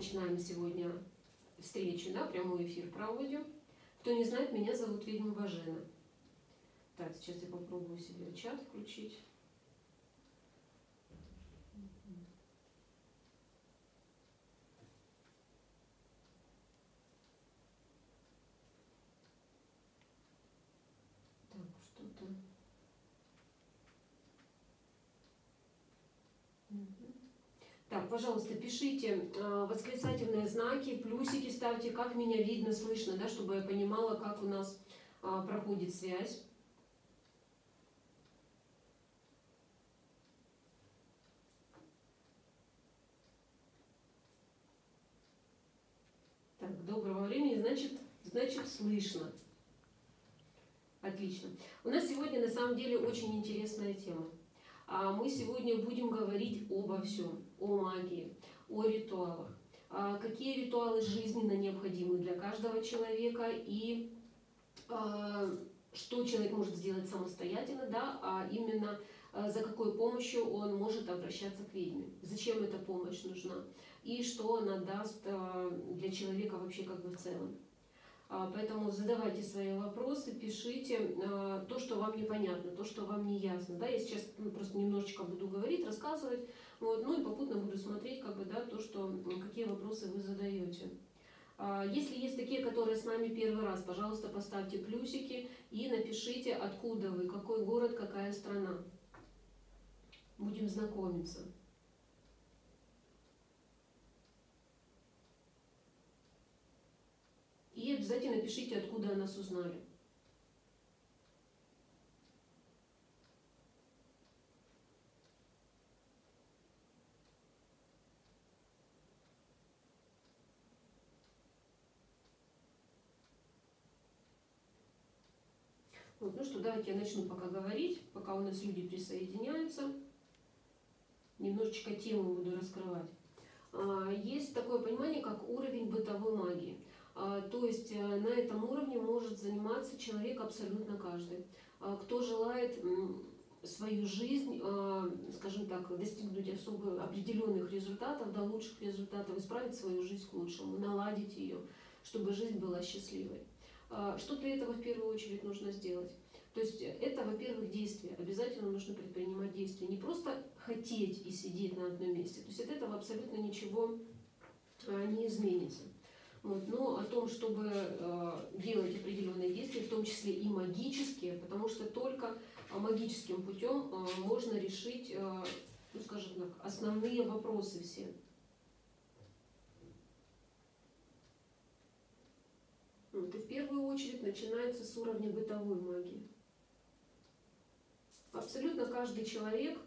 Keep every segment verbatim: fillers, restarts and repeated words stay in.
начинаем сегодня встречу, да, прямой эфир проводим. Кто не знает, меня зовут Ведьма Бажена. Так, сейчас я попробую себе чат включить. Так, что-то... Так, пожалуйста, пишите э, восклицательные знаки, плюсики ставьте, как меня видно, слышно, да, чтобы я понимала, как у нас э, проходит связь. Так, доброго времени, значит, значит, слышно. Отлично. У нас сегодня, на самом деле, очень интересная тема. А мы сегодня будем говорить обо всем, о магии, о ритуалах, а какие ритуалы жизненно необходимы для каждого человека и а, что человек может сделать самостоятельно, да, а именно а, за какой помощью он может обращаться к ведьме, зачем эта помощь нужна и что она даст а, для человека вообще как бы в целом. А, поэтому задавайте свои вопросы, пишите а, то, что вам непонятно, то, что вам не ясно. Да? Я сейчас ну, просто немножечко буду говорить, рассказывать, вот, ну и попутно буду смотреть, как бы, да, то, что, какие вопросы вы задаете. А, если есть такие, которые с нами первый раз, пожалуйста, поставьте плюсики и напишите, откуда вы, какой город, какая страна. Будем знакомиться. И обязательно пишите, откуда о нас узнали. Вот, ну что, давайте я начну пока говорить, пока у нас люди присоединяются. Немножечко тему буду раскрывать. Есть такое понимание, как уровень бытовой магии. То есть на этом уровне может заниматься человек абсолютно каждый, кто желает свою жизнь, скажем так, достигнуть особо определенных результатов, до лучших результатов, исправить свою жизнь к лучшему, наладить ее, чтобы жизнь была счастливой. Что для этого в первую очередь нужно сделать? То есть это, во-первых, действие. Обязательно нужно предпринимать действия. Не просто хотеть и сидеть на одном месте. То есть от этого абсолютно ничего не изменится. Вот. Но о том, чтобы э, делать определенные действия, в том числе и магические, потому что только магическим путем э, можно решить, э, ну, скажем так, основные вопросы все. Вот. И в первую очередь начинается с уровня бытовой магии. Абсолютно каждый человек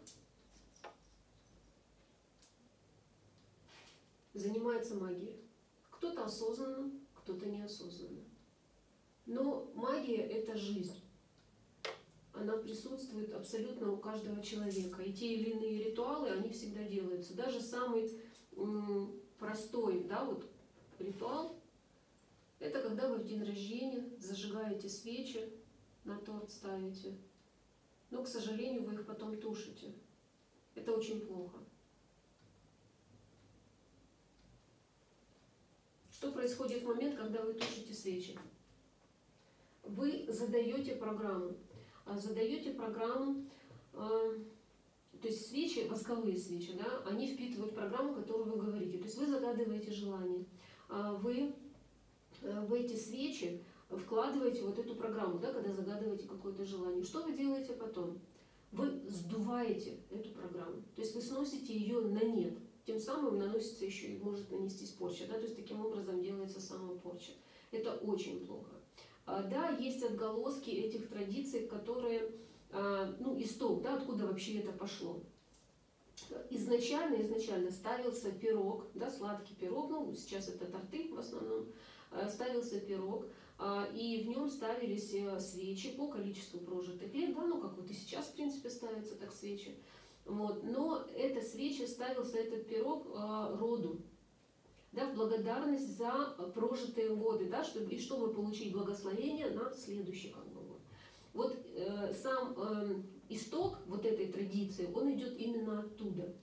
занимается магией. Кто-то осознанно, кто-то неосознанно. Но магия – это жизнь. Она присутствует абсолютно у каждого человека. И те или иные ритуалы, они всегда делаются. Даже самый простой, да, вот, ритуал – это когда вы в день рождения зажигаете свечи, на торт ставите. Но, к сожалению, вы их потом тушите. Это очень плохо. Что происходит в момент, когда вы тушите свечи? Вы задаете программу. Задаете программу, э, то есть свечи, восковые свечи, да, они впитывают программу, которую вы говорите. То есть вы загадываете желание. Вы в эти свечи вкладываете вот эту программу, да, когда загадываете какое-то желание. Что вы делаете потом? Вы сдуваете эту программу. То есть вы сносите ее на нет. Тем самым наносится еще и может нанестись порча. Да? То есть таким образом делается самопорча. Это очень плохо. А, да, есть отголоски этих традиций, которые, а, ну, исток, да, откуда вообще это пошло. Изначально, изначально ставился пирог, да, сладкий пирог, ну, сейчас это торты в основном, а, ставился пирог, а, и в нем ставились свечи по количеству прожитых лет, да, ну, как вот и сейчас, в принципе, ставятся так свечи. Вот. Но эта свеча ставился, этот пирог э, роду, да, в благодарность за прожитые годы, да, чтобы, и чтобы получить благословение на следующий как бы, год. Вот э, сам э, исток вот этой традиции, он идет именно оттуда.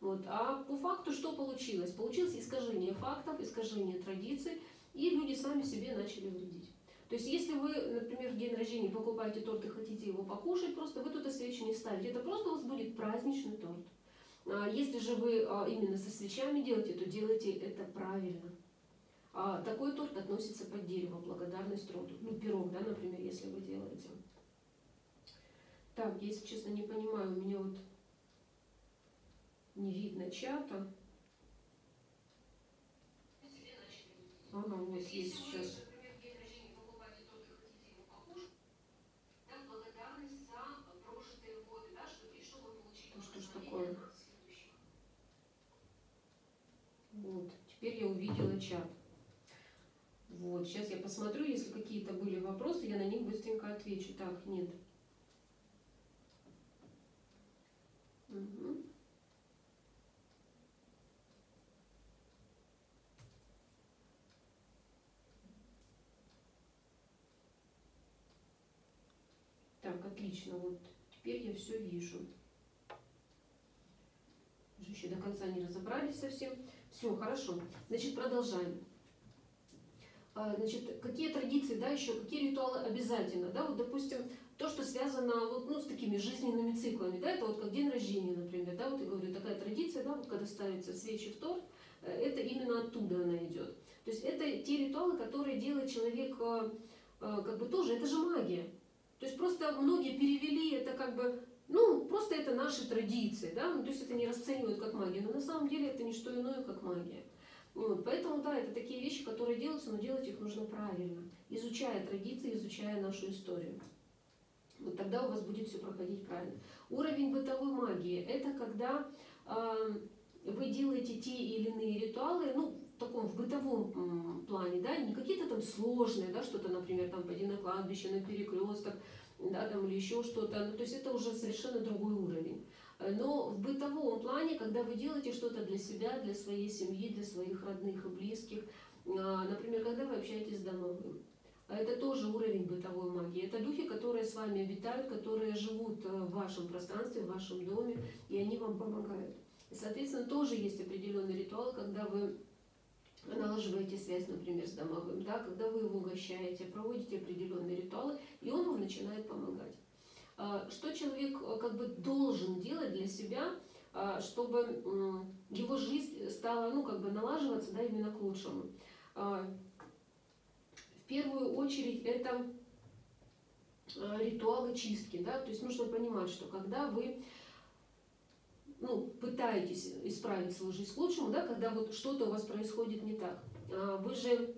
Вот. А по факту что получилось? Получилось искажение фактов, искажение традиций, и люди сами себе начали вредить. То есть, если вы, например, в день рождения покупаете торт и хотите его покушать, просто вы туда свечи не ставите. Это просто у вас будет праздничный торт. Если же вы именно со свечами делаете, то делайте это правильно. Такой торт относится под дерево, благодарность роду. Ну, пирог, да, например, если вы делаете. Так, если честно, не понимаю, у меня вот не видно чата. Ага, вот есть сейчас. Вот, теперь я увидела чат. Вот, сейчас я посмотрю, если какие-то были вопросы, я на них быстренько отвечу. Так, нет. Угу. Так, отлично, вот теперь я все вижу. Еще до конца не разобрались совсем. Все, хорошо. Значит, продолжаем. Значит, какие традиции, да, еще, какие ритуалы обязательно, да, вот, допустим, то, что связано, вот, ну, с такими жизненными циклами, да, это вот как день рождения, например, да, вот я говорю, такая традиция, да, вот когда ставятся свечи в торт, это именно оттуда она идет. То есть это те ритуалы, которые делает человек, как бы тоже, это же магия. То есть просто многие перевели это как бы, ну, просто это наши традиции, да, ну, то есть это не расценивают как магию, но на самом деле это не что иное, как магия. Вот, поэтому, да, это такие вещи, которые делаются, но делать их нужно правильно, изучая традиции, изучая нашу историю. Вот тогда у вас будет все проходить правильно. Уровень бытовой магии – это когда э, вы делаете те или иные ритуалы, ну, в таком, в бытовом э, плане, да, не какие-то там сложные, да, что-то, например, там, пойди на кладбище, на перекресток, да, там, или еще что-то, ну, то есть это уже совершенно другой уровень. Но в бытовом плане, когда вы делаете что-то для себя, для своей семьи, для своих родных и близких, например, когда вы общаетесь с домовым, это тоже уровень бытовой магии. Это духи, которые с вами обитают, которые живут в вашем пространстве, в вашем доме, и они вам помогают. И, соответственно, тоже есть определенный ритуал, когда вы налаживаете связь, например, с домовым, да, когда вы его угощаете, проводите определенные ритуалы, и он вам начинает помогать. Что человек как бы должен делать для себя, чтобы его жизнь стала, ну, как бы налаживаться, да, именно к лучшему? В первую очередь это ритуалы чистки, да, то есть нужно понимать, что когда вы, ну, пытаетесь исправить свою жизнь к лучшему, да, когда вот что-то у вас происходит не так, вы же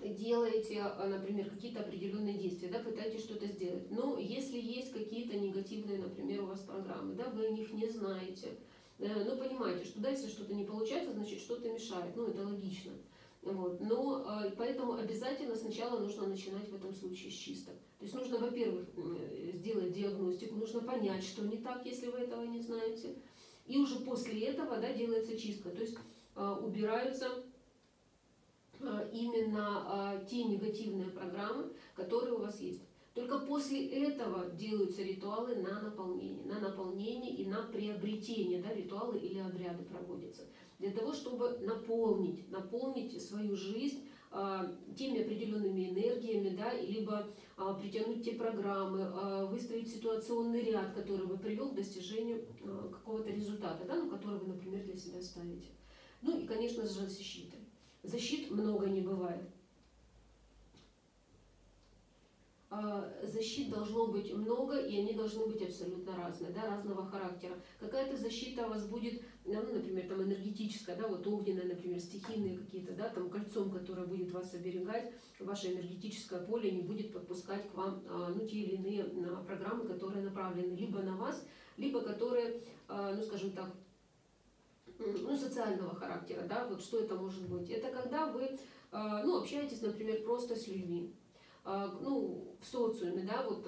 делаете, например, какие-то определенные действия, да, пытаетесь что-то сделать. Но если есть какие-то негативные, например, у вас программы, да, вы о них не знаете, но понимаете, что да, если что-то не получается, значит, что-то мешает. Ну, это логично. Вот. Но поэтому обязательно сначала нужно начинать в этом случае с чисток. То есть нужно, во-первых, сделать диагностику, нужно понять, что не так, если вы этого не знаете. И уже после этого, да, делается чистка. То есть убираются именно те негативные программы, которые у вас есть. Только после этого делаются ритуалы на наполнение, на наполнение и на приобретение, да, ритуалы или обряды проводятся. Для того, чтобы наполнить, наполнить свою жизнь а, теми определенными энергиями, да, либо а, притянуть те программы, а, выставить ситуационный ряд, который бы привел к достижению а, какого-то результата, да, ну, который вы, например, для себя ставите. Ну и, конечно же, защиты. Защит много не бывает. Защит должно быть много, и они должны быть абсолютно разные, да, разного характера. Какая-то защита у вас будет, ну, например, там энергетическая, да, вот огненная, например, стихийные какие-то, да, там кольцом, которое будет вас оберегать, ваше энергетическое поле не будет подпускать к вам, ну, те или иные программы, которые направлены либо на вас, либо которые, ну, скажем так, ну, социального характера, да, вот что это может быть. Это когда вы, ну, общаетесь, например, просто с людьми, ну, в социуме, да, вот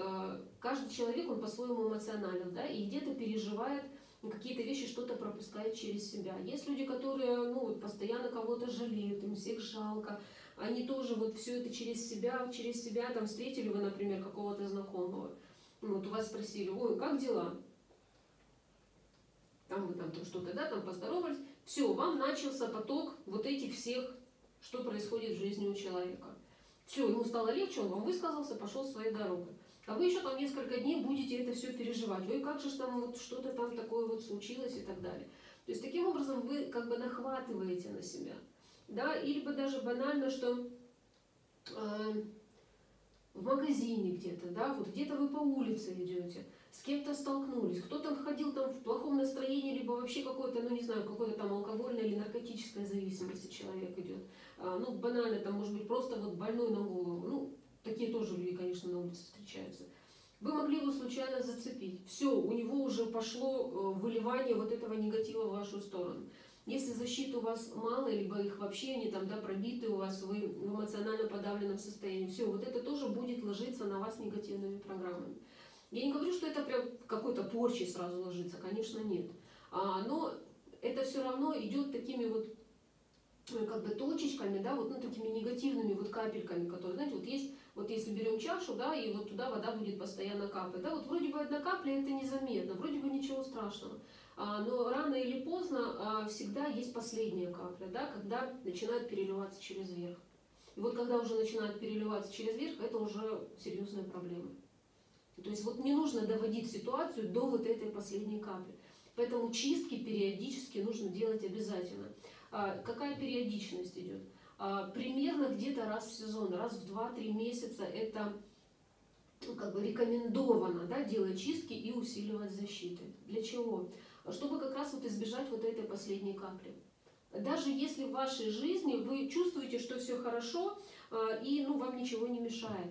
каждый человек, он по-своему эмоционален, да, и где-то переживает какие-то вещи, что-то пропускает через себя. Есть люди, которые, ну, вот постоянно кого-то жалеют, им всех жалко, они тоже вот все это через себя, через себя, там, встретили вы, например, какого-то знакомого, вот у вас спросили, ой, как дела? там вы там, там что-то, да, там поздоровались, все, вам начался поток вот этих всех, что происходит в жизни у человека. Все, ему стало легче, он вам высказался, пошел своей дорогой. А вы еще там несколько дней будете это все переживать. Ой, как же там вот что-то там такое вот случилось и так далее. То есть таким образом вы как бы нахватываете на себя. Да, или бы даже банально, что э, в магазине где-то, да, вот где-то вы по улице идете, с кем-то столкнулись, кто-то ходил там в плохом настроении, либо вообще какой-то, ну не знаю, какой-то там алкогольной или наркотической зависимости человек идет. А, ну банально, там может быть просто вот больной на голову. Ну, такие тоже люди, конечно, на улице встречаются. Вы могли его случайно зацепить. Все, у него уже пошло выливание вот этого негатива в вашу сторону. Если защиты у вас мало, либо их вообще они там, да, пробиты у вас, вы в эмоционально подавленном состоянии, все, вот это тоже будет ложиться на вас негативными программами. Я не говорю, что это прям какой-то порчей сразу ложится, конечно, нет. А, но это все равно идет такими вот как бы точечками, да, вот, ну, такими негативными вот капельками, которые, знаете, вот есть, вот если берем чашу, да, и вот туда вода будет постоянно капать, да, вот вроде бы одна капля, это незаметно, вроде бы ничего страшного, а, но рано или поздно а, всегда есть последняя капля, да, когда начинает переливаться через верх. И вот когда уже начинает переливаться через верх, это уже серьезная проблема. То есть вот не нужно доводить ситуацию до вот этой последней капли. Поэтому чистки периодически нужно делать обязательно. Какая периодичность идет? Примерно где-то раз в сезон, раз в два-три месяца это как бы рекомендовано, да, делать чистки и усиливать защиты. Для чего? Чтобы как раз вот избежать вот этой последней капли. Даже если в вашей жизни вы чувствуете, что все хорошо и, ну, вам ничего не мешает,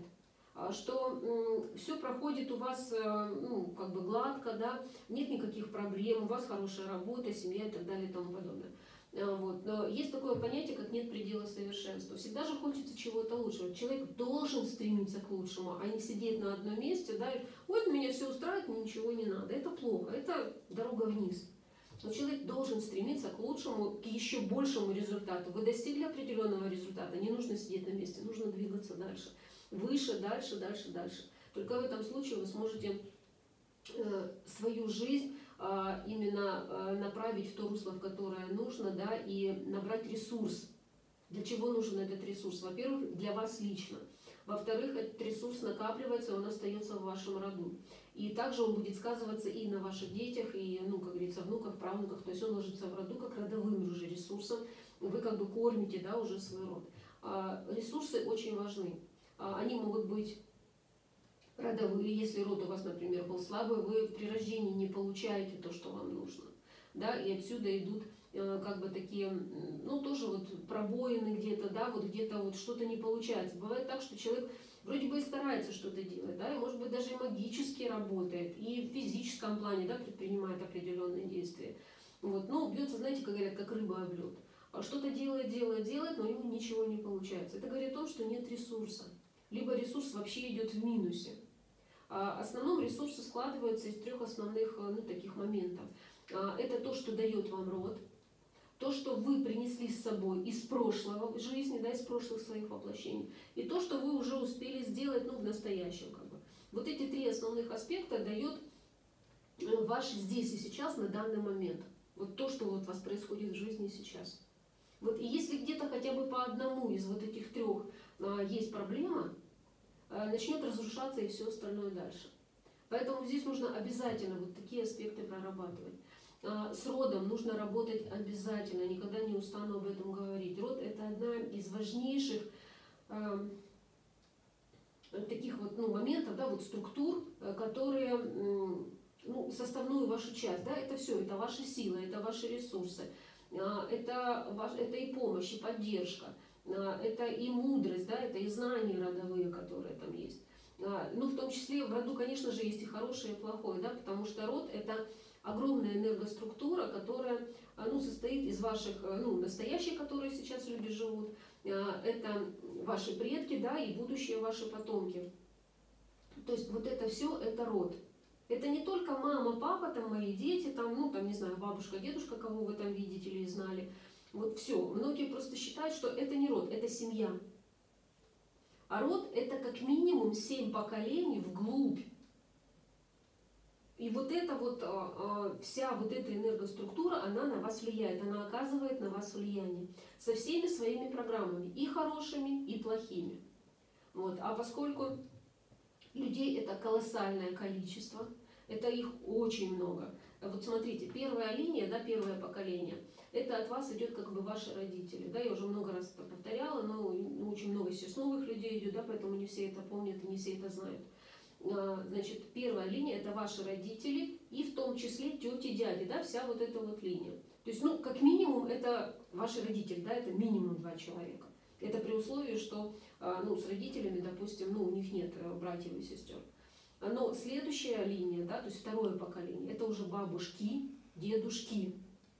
что все проходит у вас, ну, как бы гладко, да, нет никаких проблем, у вас хорошая работа, семья и так далее и тому подобное. Вот. Но есть такое понятие, как нет предела совершенства. Всегда же хочется чего-то лучшего. Человек должен стремиться к лучшему, а не сидеть на одном месте, да, и вот меня все устраивает, мне ничего не надо. Это плохо, это дорога вниз. Но человек должен стремиться к лучшему, к еще большему результату. Вы достигли определенного результата, не нужно сидеть на месте, нужно двигаться дальше. Выше, дальше, дальше, дальше. Только в этом случае вы сможете э, свою жизнь э, именно э, направить в то русло, в которое нужно, да, и набрать ресурс. Для чего нужен этот ресурс? Во-первых, для вас лично. Во-вторых, этот ресурс накапливается, он остается в вашем роду. И также он будет сказываться и на ваших детях, и, ну, как говорится, внуках, правнуках. То есть он ложится в роду как родовым уже ресурсом. Вы как бы кормите, да, уже свой род. А ресурсы очень важны. Они могут быть родовые, если род у вас, например, был слабый, вы при рождении не получаете то, что вам нужно. Да? И отсюда идут как бы такие, ну, тоже вот пробоины где-то, да, вот где-то вот что-то не получается. Бывает так, что человек вроде бы и старается что-то делать, да, и, может быть, даже и магически работает, и в физическом плане, да, предпринимает определенные действия. Вот. Но бьется, знаете, как говорят, как рыба об лед. Что-то делает, делает, делает, но ему ничего не получается. Это говорит о том, что нет ресурса. Либо ресурс вообще идет в минусе. В основном ресурсы складываются из трех основных, ну, таких моментов. Это то, что дает вам род, то, что вы принесли с собой из прошлого жизни, да, из прошлых своих воплощений, и то, что вы уже успели сделать, ну, в настоящем. Как бы. Вот эти три основных аспекта дает ваш здесь и сейчас, на данный момент. Вот то, что вот у вас происходит в жизни сейчас. Вот, и если где-то хотя бы по одному из вот этих трех а, есть проблема, а, начнет разрушаться и все остальное дальше. Поэтому здесь нужно обязательно вот такие аспекты прорабатывать. А, с родом нужно работать обязательно, никогда не устану об этом говорить. Род – это одна из важнейших а, таких вот, ну, моментов, да, вот структур, которые, ну, составную вашу часть. Да, это все, это ваши силы, это ваши ресурсы. Это, это и помощь, и поддержка, это и мудрость, да, это и знания родовые, которые там есть. Ну, в том числе в роду, конечно же, есть и хорошее, и плохое, да, потому что род – это огромная энергоструктура, которая, ну, состоит из ваших, ну, настоящих, которые сейчас люди живут, это ваши предки, да, и будущие ваши потомки. То есть вот это все – это род. Это не только мама, папа, там, мои дети, там, ну, там, не знаю, бабушка, дедушка, кого вы там видите или знали. Вот все. Многие просто считают, что это не род, это семья. А род – это как минимум семь поколений вглубь. И вот вот эта вот, вся вот эта энергоструктура, она на вас влияет, она оказывает на вас влияние со всеми своими программами, и хорошими, и плохими. Вот. А поскольку людей это колоссальное количество, это их очень много. Вот смотрите, первая линия, да, первое поколение, это от вас идет как бы ваши родители. Да, я уже много раз это повторяла, но очень много сейчас новых людей идет, да, поэтому не все это помнят и не все это знают. Значит, первая линия – это ваши родители и в том числе тети, дяди, да, вся вот эта вот линия. То есть, ну, как минимум, это ваши родители, да, это минимум два человека. Это при условии, что, ну, с родителями, допустим, ну, у них нет братьев и сестер. Но следующая линия, да, то есть второе поколение, это уже бабушки, дедушки.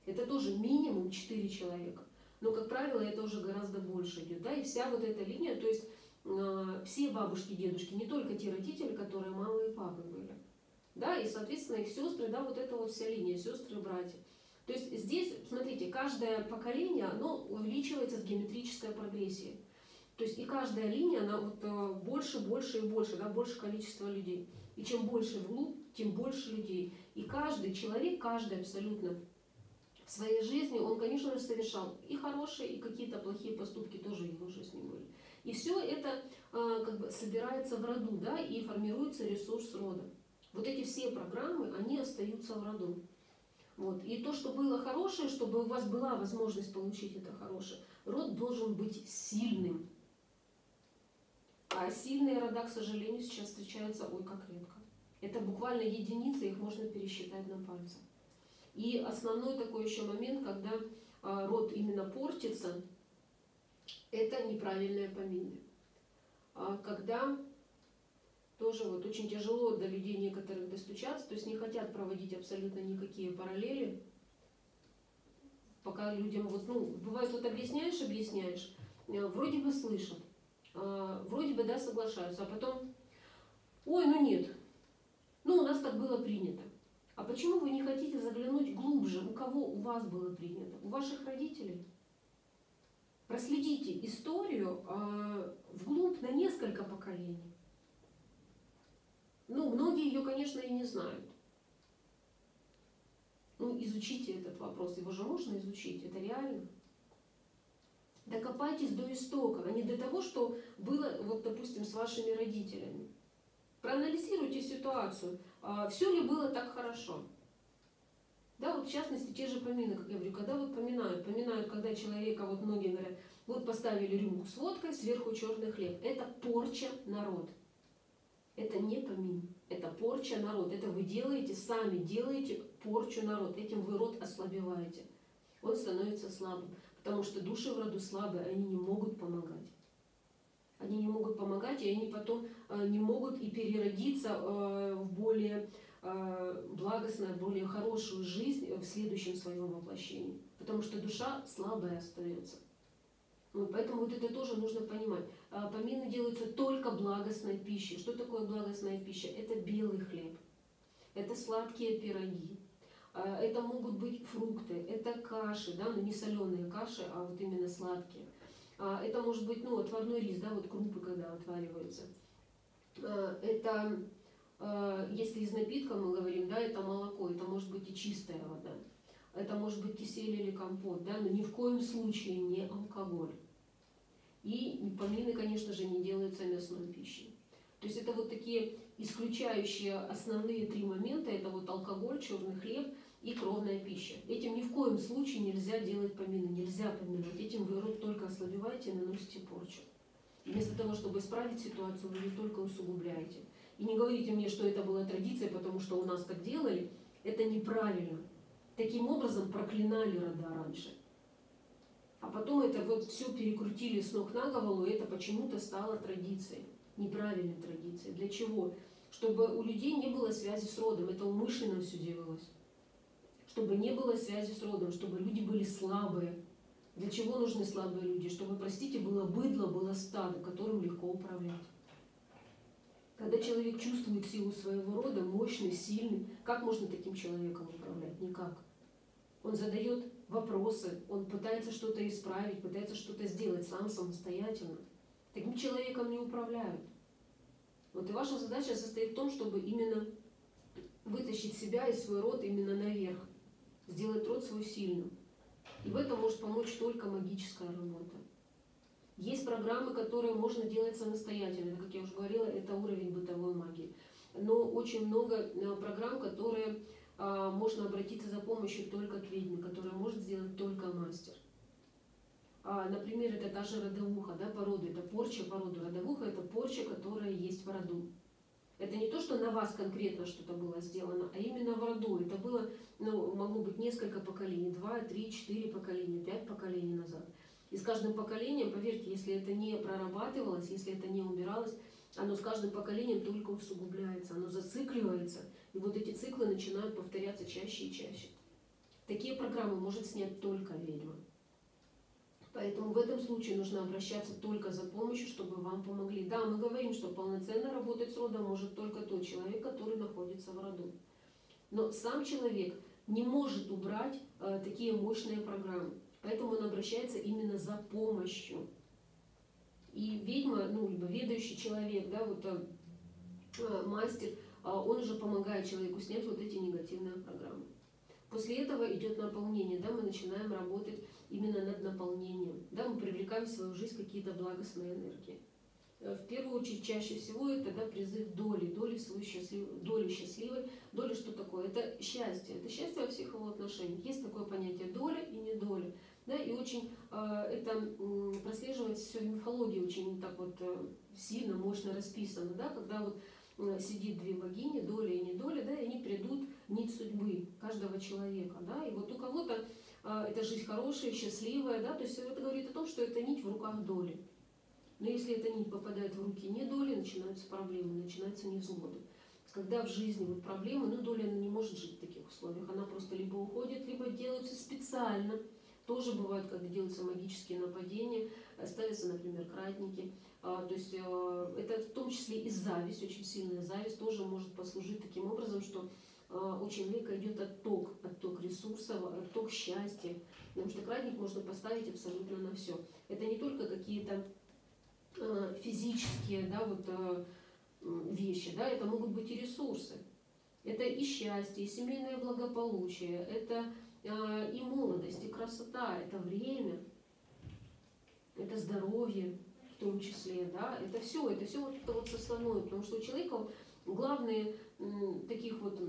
Это тоже минимум четыре человека. Но, как правило, это уже гораздо больше идет, да, и вся вот эта линия, то есть все бабушки, дедушки, не только те родители, которые мамы и папы были, да, и, соответственно, их сестры, да, вот эта вот вся линия, сестры, братья. То есть здесь, смотрите, каждое поколение, оно увеличивается с геометрической прогрессией. То есть и каждая линия, она вот больше, больше и больше, да, больше количество людей. И чем больше вглубь, тем больше людей. И каждый человек, каждый абсолютно в своей жизни, он, конечно же, совершал и хорошие, и какие-то плохие поступки тоже в его жизни были. И все это как бы собирается в роду, да, и формируется ресурс рода. Вот эти все программы, они остаются в роду. Вот. И то, что было хорошее, чтобы у вас была возможность получить это хорошее, род должен быть сильным. А сильные рода, к сожалению, сейчас встречаются, ой, как редко. Это буквально единицы, их можно пересчитать на пальцах. И основной такой еще момент, когда род именно портится, это неправильное поминание. Когда тоже вот очень тяжело до людей некоторых достучаться, то есть не хотят проводить абсолютно никакие параллели, пока людям вот, ну, бывает, вот объясняешь, объясняешь, вроде бы слышат, вроде бы, да, соглашаются, а потом, ой, ну нет, ну у нас так было принято. А почему вы не хотите заглянуть глубже, у кого у вас было принято? У ваших родителей? Проследите историю вглубь на несколько поколений. Ну, многие ее, конечно, и не знают. Ну, изучите этот вопрос, его же можно изучить, это реально. Докопайтесь до истока, а не до того, что было, вот, допустим, с вашими родителями. Проанализируйте ситуацию, все ли было так хорошо. Да, вот в частности, те же помины, как я говорю, когда вот поминают, поминают, когда человека, вот многие говорят, вот поставили рюмку с водкой, сверху черный хлеб. Это порча народ. Это не помин, это порча народ. Это вы делаете, сами делаете порчу народ. Этим вы род ослабеваете. Он становится слабым, потому что души в роду слабые, они не могут помогать. Они не могут помогать, и они потом не могут и переродиться в более благостную, более хорошую жизнь в следующем своем воплощении. Потому что душа слабая остается. Вот, поэтому вот это тоже нужно понимать. Помины делаются только благостной пищей. Что такое благостная пища? Это белый хлеб, это сладкие пироги, это могут быть фрукты, это каши, да, ну не соленые каши, а вот именно сладкие. Это может быть, ну, отварной рис, да, вот крупы, когда отвариваются. Это, если из напитка мы говорим, да, это молоко, это может быть и чистая вода. Это может быть кисель или компот, да, но ни в коем случае не алкоголь. И помины, конечно же, не делаются мясной пищей. То есть это вот такие исключающие основные три момента. Это вот алкоголь, черный хлеб и кровная пища. Этим ни в коем случае нельзя делать помины, нельзя поминать. Этим вы род только ослабеваете и наносите порчу. Вместо того, чтобы исправить ситуацию, вы ее только усугубляете. И не говорите мне, что это была традиция, потому что у нас так делали. Это неправильно. Таким образом проклинали рода раньше. А потом это вот все перекрутили с ног на голову, и это почему-то стало традицией. Неправильной традицией. Для чего? Чтобы у людей не было связи с родом. Это умышленно все делалось. Чтобы не было связи с родом, чтобы люди были слабые. Для чего нужны слабые люди? Чтобы, простите, было быдло, было стадо, которым легко управлять. Когда человек чувствует силу своего рода, мощный, сильный, как можно таким человеком управлять? Никак. Он задает вопросы, он пытается что-то исправить, пытается что-то сделать сам самостоятельно. Таким человеком не управляют. Вот и ваша задача состоит в том, чтобы именно вытащить себя и свой род именно наверх, сделать род свой сильным. И в этом может помочь только магическая работа. Есть программы, которые можно делать самостоятельно, как я уже говорила, это уровень бытовой магии. Но очень много программ, которые а, можно обратиться за помощью только к ведьме, которые может сделать только мастер. А, например, это та же родовуха, да, порода, это порча породы. Родовуха – это порча, которая есть в роду. Это не то, что на вас конкретно что-то было сделано, а именно в роду. Это было, ну, могло быть несколько поколений, два, три, четыре поколения, пять поколений назад. И с каждым поколением, поверьте, если это не прорабатывалось, если это не убиралось, оно с каждым поколением только усугубляется, оно зацикливается. И вот эти циклы начинают повторяться чаще и чаще. Такие программы может снять только ведьма. Поэтому в этом случае нужно обращаться только за помощью, чтобы вам помогли. Да, мы говорим, что полноценно работать с родом может только тот человек, который находится в роду. Но сам человек не может убрать э, такие мощные программы. Поэтому он обращается именно за помощью. И ведьма, ну, либо ведающий человек, да, вот э, мастер, э, он уже помогает человеку снять вот эти негативные программы. После этого идет наполнение, да, мы начинаем работать именно над наполнением, да, мы привлекаем в свою жизнь какие-то благостные энергии. В первую очередь, чаще всего, это, да, призыв доли, доли счастливой, доли счастливой, доли что такое? Это счастье, это счастье во всех его отношениях. Есть такое понятие доля и недоля, да, и очень э, это э, прослеживается все в мифологии, очень так вот э, сильно, мощно расписано, да, когда вот сидит две богини, доля и недоля, да, и они придут нить судьбы каждого человека, да, и вот у кого-то а, эта жизнь хорошая, счастливая, да, то есть это говорит о том, что эта нить в руках доли. Но если эта нить попадает в руки недоли, начинаются проблемы, начинаются невзгоды. Когда в жизни вот проблемы, ну, доля не может жить в таких условиях, она просто либо уходит, либо делается специально. Тоже бывает, когда делаются магические нападения, ставятся, например, кратники. А, то есть а, это в том числе и зависть, очень сильная зависть тоже может послужить таким образом, что а, у человека идет отток, отток ресурсов, отток счастья. Потому что кратник можно поставить абсолютно на все. Это не только какие-то а, физические, да, вот, а, вещи, да, это могут быть и ресурсы. Это и счастье, и семейное благополучие, это а, и молодость, и красота, это время, это здоровье. В том числе, да, это все, это все вот это вот составное, потому что у человека главные м, таких вот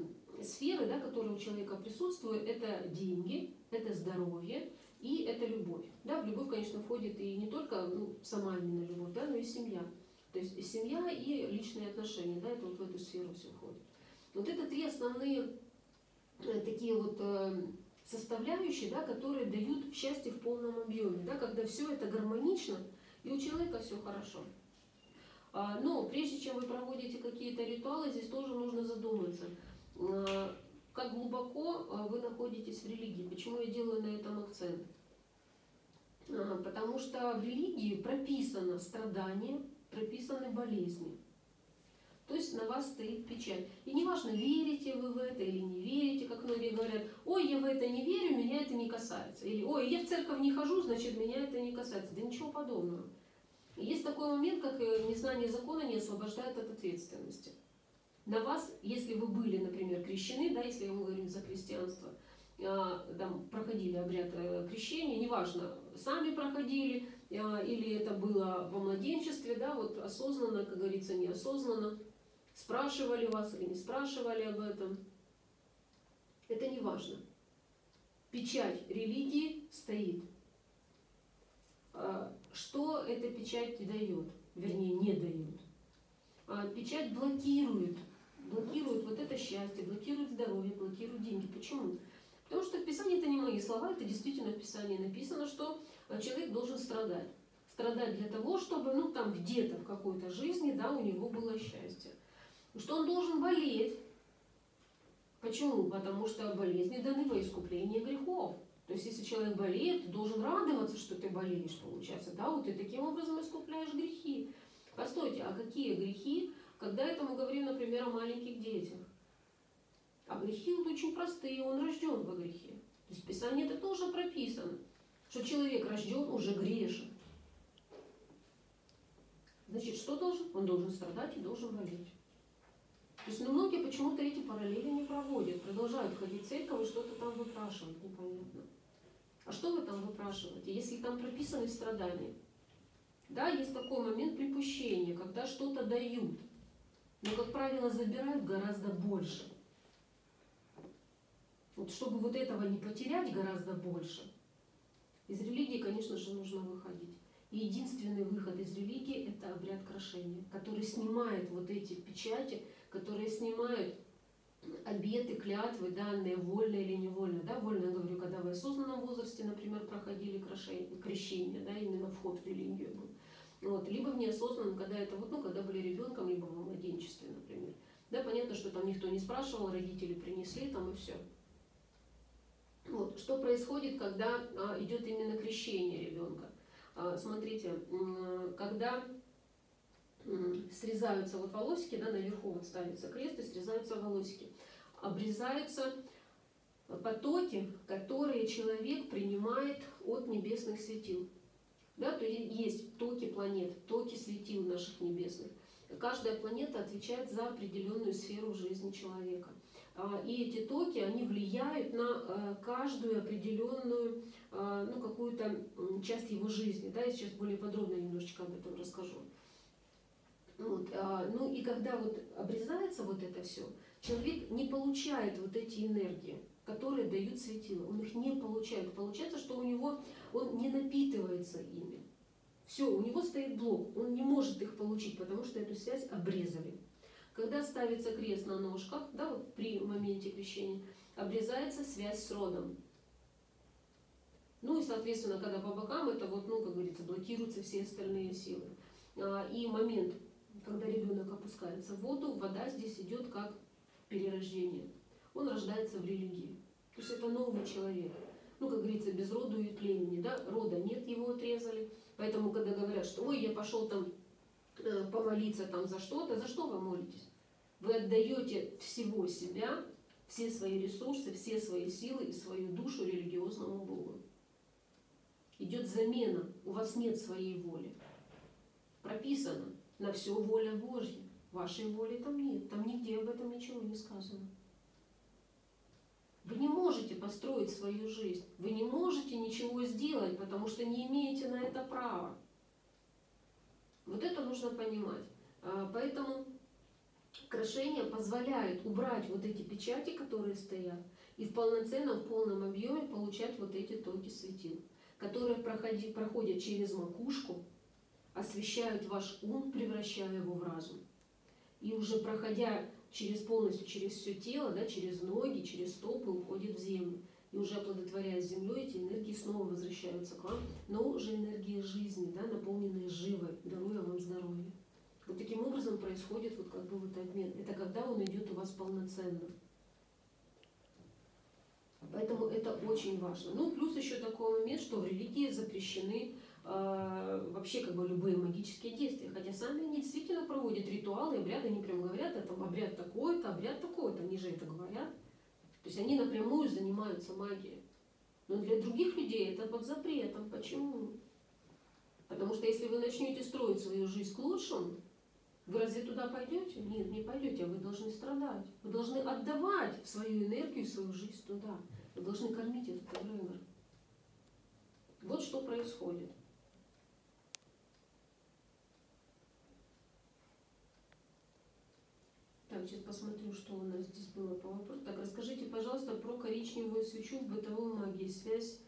сферы, да, которые у человека присутствуют, это деньги, это здоровье и это любовь. Да, в любовь, конечно, входит и не только, ну, сама именно любовь, да, но и семья. То есть семья и личные отношения, да, это вот в эту сферу все входит. Вот это три основные э, такие вот э, составляющие, да, которые дают счастье в полном объеме, да, когда все это гармонично. И у человека все хорошо. Но прежде чем вы проводите какие-то ритуалы, здесь тоже нужно задуматься, как глубоко вы находитесь в религии. Почему я делаю на этом акцент? Потому что в религии прописано страдание, прописаны болезни. То есть на вас стоит печать. И неважно, верите вы в это или не верите, как многие говорят, ой, я в это не верю, меня это не касается. Или, ой, я в церковь не хожу, значит, меня это не касается. Да ничего подобного. Есть такой момент, как незнание закона не освобождает от ответственности. На вас, если вы были, например, крещены, да, если мы говорим за христианство, там, проходили обряд крещения, неважно, сами проходили, или это было во младенчестве, да, вот осознанно, как говорится, неосознанно, спрашивали вас или не спрашивали об этом. Это не важно. Печать религии стоит. Что эта печать дает? Вернее, не дает. Печать блокирует. Блокирует вот это счастье, блокирует здоровье, блокирует деньги. Почему? Потому что в Писании это не мои слова, это действительно в Писании написано, что человек должен страдать. Страдать для того, чтобы, ну, там где-то в какой-то жизни, да, у него было счастье. Что он должен болеть. Почему? Потому что болезни даны во искупление грехов. То есть, если человек болеет, ты должен радоваться, что ты болеешь, получается. Да, вот ты таким образом искупляешь грехи. Постойте, а какие грехи, когда это мы говорим, например, о маленьких детях? А грехи вот очень простые, он рожден во грехе. То есть, в Писании это тоже прописано, что человек рожден уже грешен. Значит, что должен? Он должен страдать и должен болеть. То есть, ну, многие почему-то эти параллели не проводят, продолжают ходить в церковь и что-то там выпрашивать, непонятно. А что вы там выпрашиваете, если там прописаны страдания? Да, есть такой момент припущения, когда что-то дают, но, как правило, забирают гораздо больше. Вот чтобы вот этого не потерять гораздо больше, из религии, конечно же, нужно выходить. И единственный выход из религии – это обряд крошения, который снимает вот эти печати, которые снимают обеты, клятвы, данные, вольно или невольно. Да? Вольно, я говорю, когда вы в осознанном возрасте, например, проходили крошение, крещение, да, именно вход в религию был. Вот. Либо в неосознанном, когда это вот, ну, когда были ребенком, либо в младенчестве, например. Да, понятно, что там никто не спрашивал, родители принесли там и все. Вот. Что происходит, когда а, идет именно крещение ребенка? А, смотрите, когда срезаются вот волосики, да, наверху вот ставится крест и срезаются волосики, обрезаются потоки, которые человек принимает от небесных светил. Да, то есть токи планет, токи светил наших небесных. Каждая планета отвечает за определенную сферу жизни человека. И эти токи, они влияют на каждую определенную, ну, какую-то часть его жизни. Да, я сейчас более подробно немножечко об этом расскажу. Вот. Ну и когда вот обрезается вот это все, человек не получает вот эти энергии, которые дают светила. Он их не получает. Получается, что у него он не напитывается ими. Все, у него стоит блок, он не может их получить, потому что эту связь обрезали. Когда ставится крест на ножках, да, вот при моменте крещения, обрезается связь с родом. Ну и, соответственно, когда по бокам, это вот, ну, как говорится, блокируются все остальные силы. И момент, когда ребенок опускается в воду, вода здесь идет как перерождение. Он рождается в религии. То есть это новый человек. Ну, как говорится, без роду и племени, да, рода нет, его отрезали. Поэтому, когда говорят, что ой, я пошел там помолиться там за что-то, за что вы молитесь? Вы отдаете всего себя, все свои ресурсы, все свои силы и свою душу религиозному Богу. Идет замена, у вас нет своей воли. Прописано, на все воля Божья, вашей воли там нет, там нигде об этом ничего не сказано. Вы не можете построить свою жизнь, вы не можете ничего сделать, потому что не имеете на это права. Вот это нужно понимать. Поэтому крошение позволяет убрать вот эти печати, которые стоят, и в полноценном, в полном объеме получать вот эти токи светил, которые проходят через макушку, освещают ваш ум, превращая его в разум. И уже проходя через полностью, через все тело, да, через ноги, через стопы уходит в землю. И уже оплодотворяя землю, эти энергии снова возвращаются к вам, но уже энергии жизни, да, наполненные живой, даруя вам здоровье. Вот таким образом происходит вот как бы вот обмен. Это когда он идет у вас полноценно. Поэтому это очень важно. Ну, плюс еще такой момент, что в религии запрещены вообще как бы любые магические действия, хотя сами они действительно проводят ритуалы, обряды, они прям говорят, это обряд такой-то, обряд такой-то, они же это говорят, то есть они напрямую занимаются магией, но для других людей это под запретом. Почему? Потому что если вы начнете строить свою жизнь к лучшему, вы разве туда пойдете? Нет, не пойдете, а вы должны страдать, вы должны отдавать свою энергию, свою жизнь туда, вы должны кормить этот эгрегор. Вот что происходит. Так, сейчас посмотрю, что у нас здесь было по вопросу. Так, расскажите, пожалуйста, про коричневую свечу в бытовой магии, связь,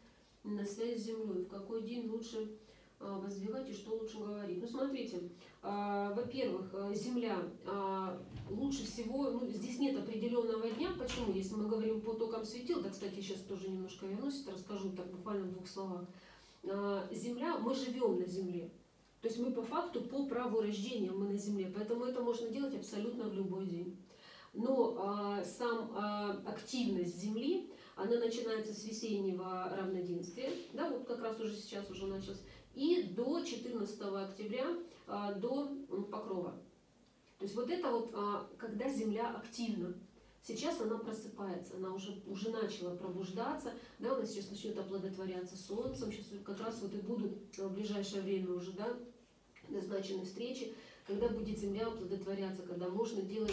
на связь с землей. В какой день лучше а, воздвигать и что лучше говорить? Ну, смотрите, а, во-первых, земля а, лучше всего, ну, здесь нет определенного дня. Почему? Если мы говорим по токам светил, да, кстати, сейчас тоже немножко вернусь, расскажу так буквально в двух словах. А, земля, мы живем на земле. То есть мы по факту, по праву рождения мы на земле, поэтому это можно делать абсолютно в любой день. Но а, сам а, активность Земли, она начинается с весеннего равноденствия, да, вот как раз уже сейчас уже началось, и до четырнадцатого октября, а, до Покрова. То есть вот это вот, а, когда Земля активна. Сейчас она просыпается, она уже, уже начала пробуждаться, да, у нас сейчас начнет оплодотворяться солнцем, сейчас как раз вот и будут в ближайшее время уже, да, назначены встречи когда будет земля оплодотворяться, когда можно делать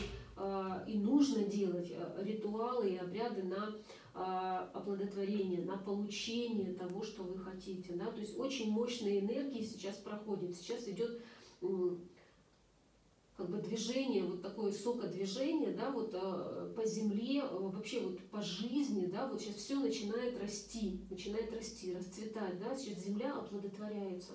и нужно делать ритуалы и обряды на оплодотворение, на получение того, что вы хотите. Да? То есть очень мощные энергии сейчас проходят. Сейчас идет как бы движение, вот такое сокодвижение, да, вот по земле, вообще вот по жизни, да, вот сейчас все начинает расти, начинает расти, расцветать, да, сейчас земля оплодотворяется,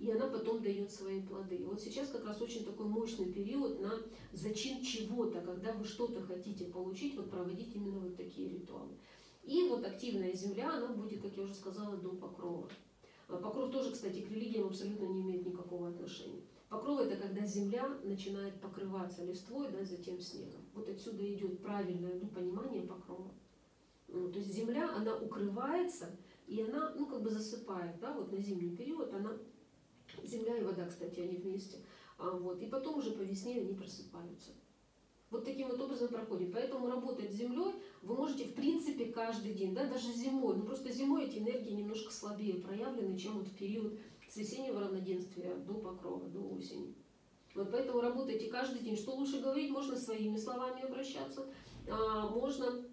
и она потом дает свои плоды. И вот сейчас как раз очень такой мощный период на зачин чего-то, когда вы что-то хотите получить, вот проводить именно вот такие ритуалы. И вот активная земля, она будет, как я уже сказала, до покрова. Покров тоже, кстати, к религиям абсолютно не имеет никакого отношения. Покров – это когда земля начинает покрываться листвой, да, затем снегом. Вот отсюда идет правильное ну, понимание покрова. Ну, то есть земля, она укрывается, и она ну, как бы засыпает. Да, вот на зимний период она, земля и вода, кстати, они вместе. А, вот, и потом уже по весне они просыпаются. Вот таким вот образом проходит. Поэтому работать с землей вы можете, в принципе, каждый день, да, даже зимой. Ну, просто зимой эти энергии немножко слабее проявлены, чем вот в период с весеннего равноденствия до покрова, до осени. Вот поэтому работайте каждый день. Что лучше говорить? Можно своими словами обращаться. А, можно,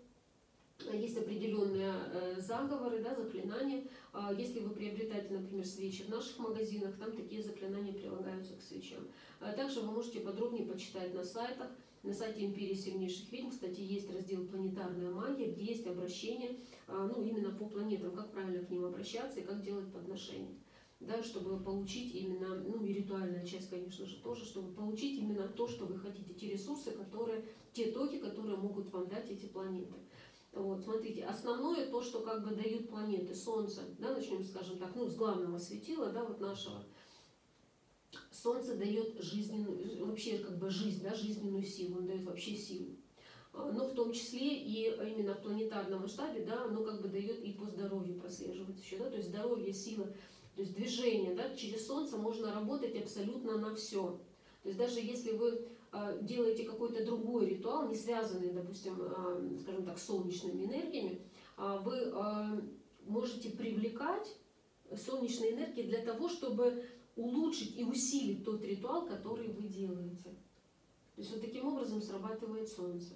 есть определенные э, заговоры, да, заклинания. А, если вы приобретаете, например, свечи в наших магазинах, там такие заклинания прилагаются к свечам. А также вы можете подробнее почитать на сайтах. На сайте Империи Сильнейших Ведьм, кстати, есть раздел «Планетарная магия», где есть обращение, ну, именно по планетам, как правильно к ним обращаться и как делать подношения. Да, чтобы получить именно, ну и ритуальная часть, конечно же, тоже, чтобы получить именно то, что вы хотите, те ресурсы, которые, те токи, которые могут вам дать эти планеты. Вот, смотрите, основное то, что как бы дают планеты, Солнце, да, начнем, скажем так, ну, с главного светила, да, вот нашего. Солнце дает жизненную, вообще как бы жизнь, да, жизненную силу, он дает вообще силу. Но в том числе и именно в планетарном масштабе, да, оно как бы дает и по здоровью прослеживается еще, да, то есть здоровье, сила, то есть движение, да, через Солнце можно работать абсолютно на все. То есть даже если вы делаете какой-то другой ритуал, не связанный, допустим, скажем так, с солнечными энергиями, вы можете привлекать солнечные энергии для того, чтобы улучшить и усилить тот ритуал, который вы делаете. То есть вот таким образом срабатывает Солнце.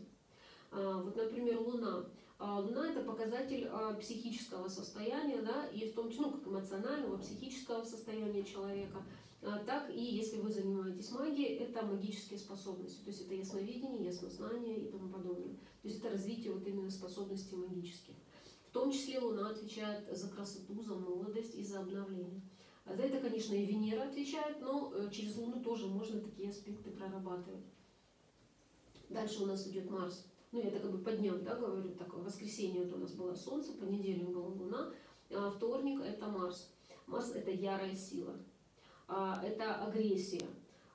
Вот, например, Луна. Луна – это показатель психического состояния, да, и в том числе, ну, как эмоционального, психического состояния человека. Так и, если вы занимаетесь магией, это магические способности. То есть это ясновидение, яснознание и тому подобное. То есть это развитие вот именно способностей магических. В том числе Луна отвечает за красоту, за молодость и за обновление. За это, конечно, и Венера отвечает, но через Луну тоже можно такие аспекты прорабатывать. Дальше у нас идет Марс. Ну, я так как бы по дням, да, говорю, так, воскресенье это у нас было Солнце, понедельник была Луна, а вторник это Марс. Марс это ярая сила, а, это агрессия.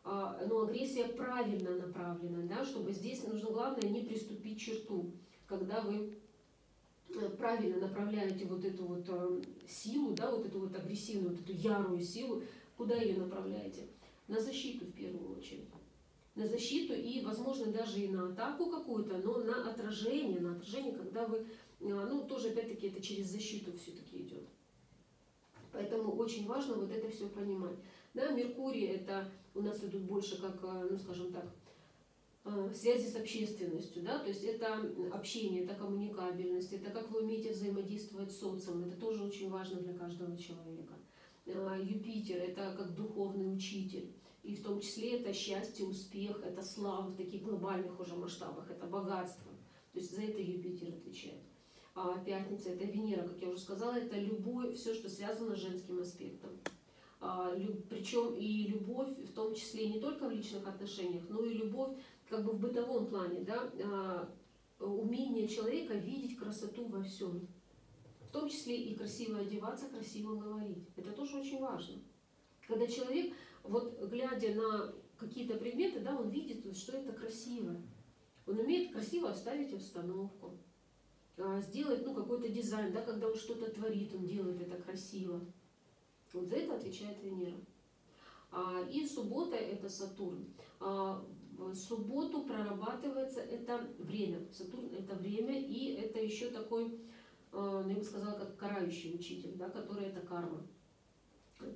А, но агрессия правильно направлена, да, чтобы здесь нужно главное не приступить к черту, когда вы правильно направляете вот эту вот силу, да, вот эту вот агрессивную, вот эту ярую силу, куда ее направляете? На защиту в первую очередь. На защиту и, возможно, даже и на атаку какую-то, но на отражение, на отражение, когда вы, ну, тоже опять-таки это через защиту все-таки идет. Поэтому очень важно вот это все понимать. Да, Меркурий это у нас идут больше как, ну, скажем так, связи с общественностью, да, то есть это общение, это коммуникабельность, это как вы умеете взаимодействовать с социумом, это тоже очень важно для каждого человека. Юпитер – это как духовный учитель, и в том числе это счастье, успех, это слава в таких глобальных уже масштабах, это богатство, то есть за это Юпитер отвечает. А Пятница – это Венера, как я уже сказала, это любое, все, что связано с женским аспектом. Причем и любовь, в том числе не только в личных отношениях, но и любовь как бы в бытовом плане, да, умение человека видеть красоту во всем, в том числе и красиво одеваться, красиво говорить. Это тоже очень важно. Когда человек, вот глядя на какие-то предметы, да, он видит, что это красиво. Он умеет красиво оставить обстановку, сделать, ну, какой-то дизайн, да, когда он что-то творит, он делает это красиво. Вот за это отвечает Венера. И суббота – это Сатурн. В субботу прорабатывается это время. Сатурн – это время, и это еще такой, я бы сказала, как карающий учитель, да, который – это карма.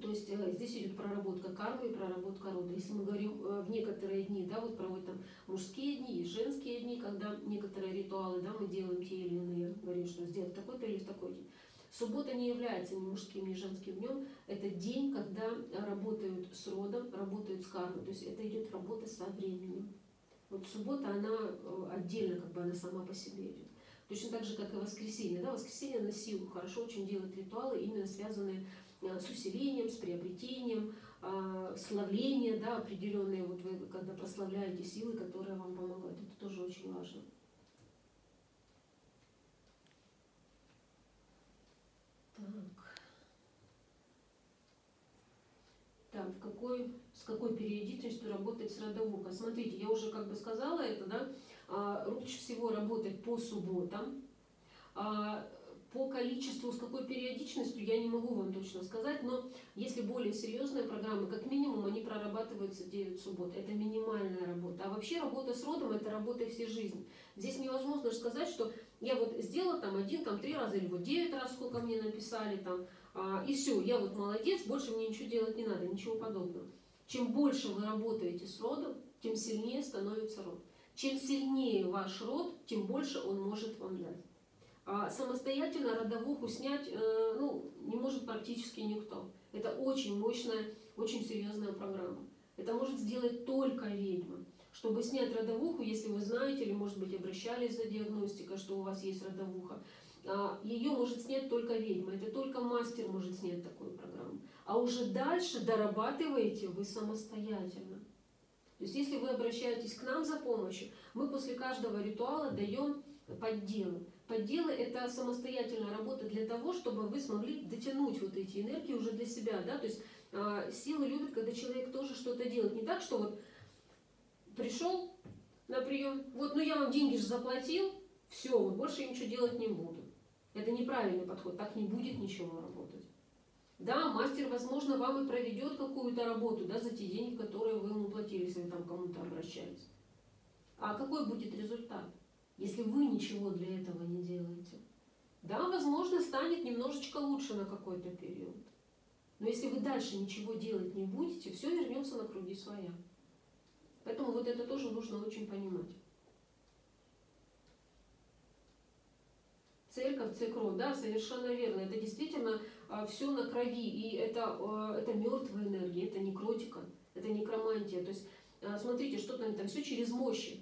То есть здесь идет проработка кармы и проработка рода. Если мы говорим в некоторые дни, да, вот проводят там мужские дни и женские дни, когда некоторые ритуалы, да, мы делаем те или иные, говорим, что сделать такой-то или в такой день. Суббота не является ни мужским, ни женским днем. Это день, когда работают с родом, работают с кармой. То есть это идет работа со временем. Вот суббота, она отдельно, как бы она сама по себе идет. Точно так же, как и воскресенье. Да, воскресенье на силу хорошо очень делает ритуалы, именно связанные с усилением, с приобретением, славление, да, определенные, вот вы когда прославляете силы, которые вам помогают. Это тоже очень важно. Так. Так, в какой, с какой периодичностью работать с родовухой? Смотрите, я уже как бы сказала это, да, лучше всего работать по субботам. По количеству, с какой периодичностью, я не могу вам точно сказать, но если более серьезные программы, как минимум, они прорабатываются девять суббот. Это минимальная работа. А вообще работа с родом – это работа всей жизни. Здесь невозможно сказать, что я вот сделала там один, там три раза, или вот девять раз, сколько мне написали, там, а, и все, я вот молодец, больше мне ничего делать не надо, ничего подобного. Чем больше вы работаете с родом, тем сильнее становится род. Чем сильнее ваш род, тем больше он может вам дать. А самостоятельно родовуху снять ну, не может практически никто. Это очень мощная, очень серьезная программа. Это может сделать только ведьма. Чтобы снять родовуху, если вы знаете или, может быть, обращались за диагностикой, что у вас есть родовуха, ее может снять только ведьма. Это только мастер может снять такую программу. А уже дальше дорабатываете вы самостоятельно. То есть, если вы обращаетесь к нам за помощью, мы после каждого ритуала даем подделы. Подделы – это самостоятельная работа для того, чтобы вы смогли дотянуть вот эти энергии уже для себя. Да? То есть э, силы любят, когда человек тоже что-то делает. Не так, что вот пришел на прием, вот, ну я вам деньги же заплатил, все, вот больше я ничего делать не буду. Это неправильный подход, так не будет ничего работать. Да, мастер, возможно, вам и проведет какую-то работу, да, за те деньги, которые вы ему платили, если вы там кому-то обращались. А какой будет результат? Если вы ничего для этого не делаете, да, возможно, станет немножечко лучше на какой-то период. Но если вы дальше ничего делать не будете, все вернется на круги своя. Поэтому вот это тоже нужно очень понимать. Церковь, цикрон, да, совершенно верно. Это действительно все на крови. И это, это мертвая энергия, это некротика, это некромантия. То есть, смотрите, что там, там все через мощи.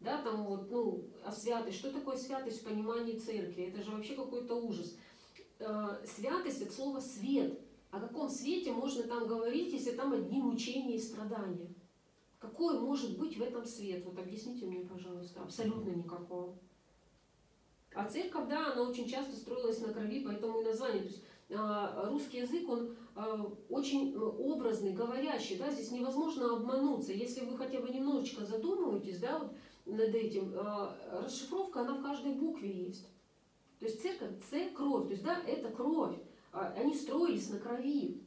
Да, там вот, ну, а святость. Что такое святость в понимании церкви? Это же вообще какой-то ужас. Э, святость – это слово «свет». О каком свете можно там говорить, если там одни мучения и страдания? Какой может быть в этом свет? Вот объясните мне, пожалуйста. Абсолютно никакого. А церковь, да, она очень часто строилась на крови, поэтому и название. То есть, э, русский язык, он э, очень образный, говорящий. Да? Здесь невозможно обмануться. Если вы хотя бы немножечко задумываетесь, да, вот, над этим, расшифровка, она в каждой букве есть. То есть церковь – це кровь, то есть, да, это кровь. Они строились на крови.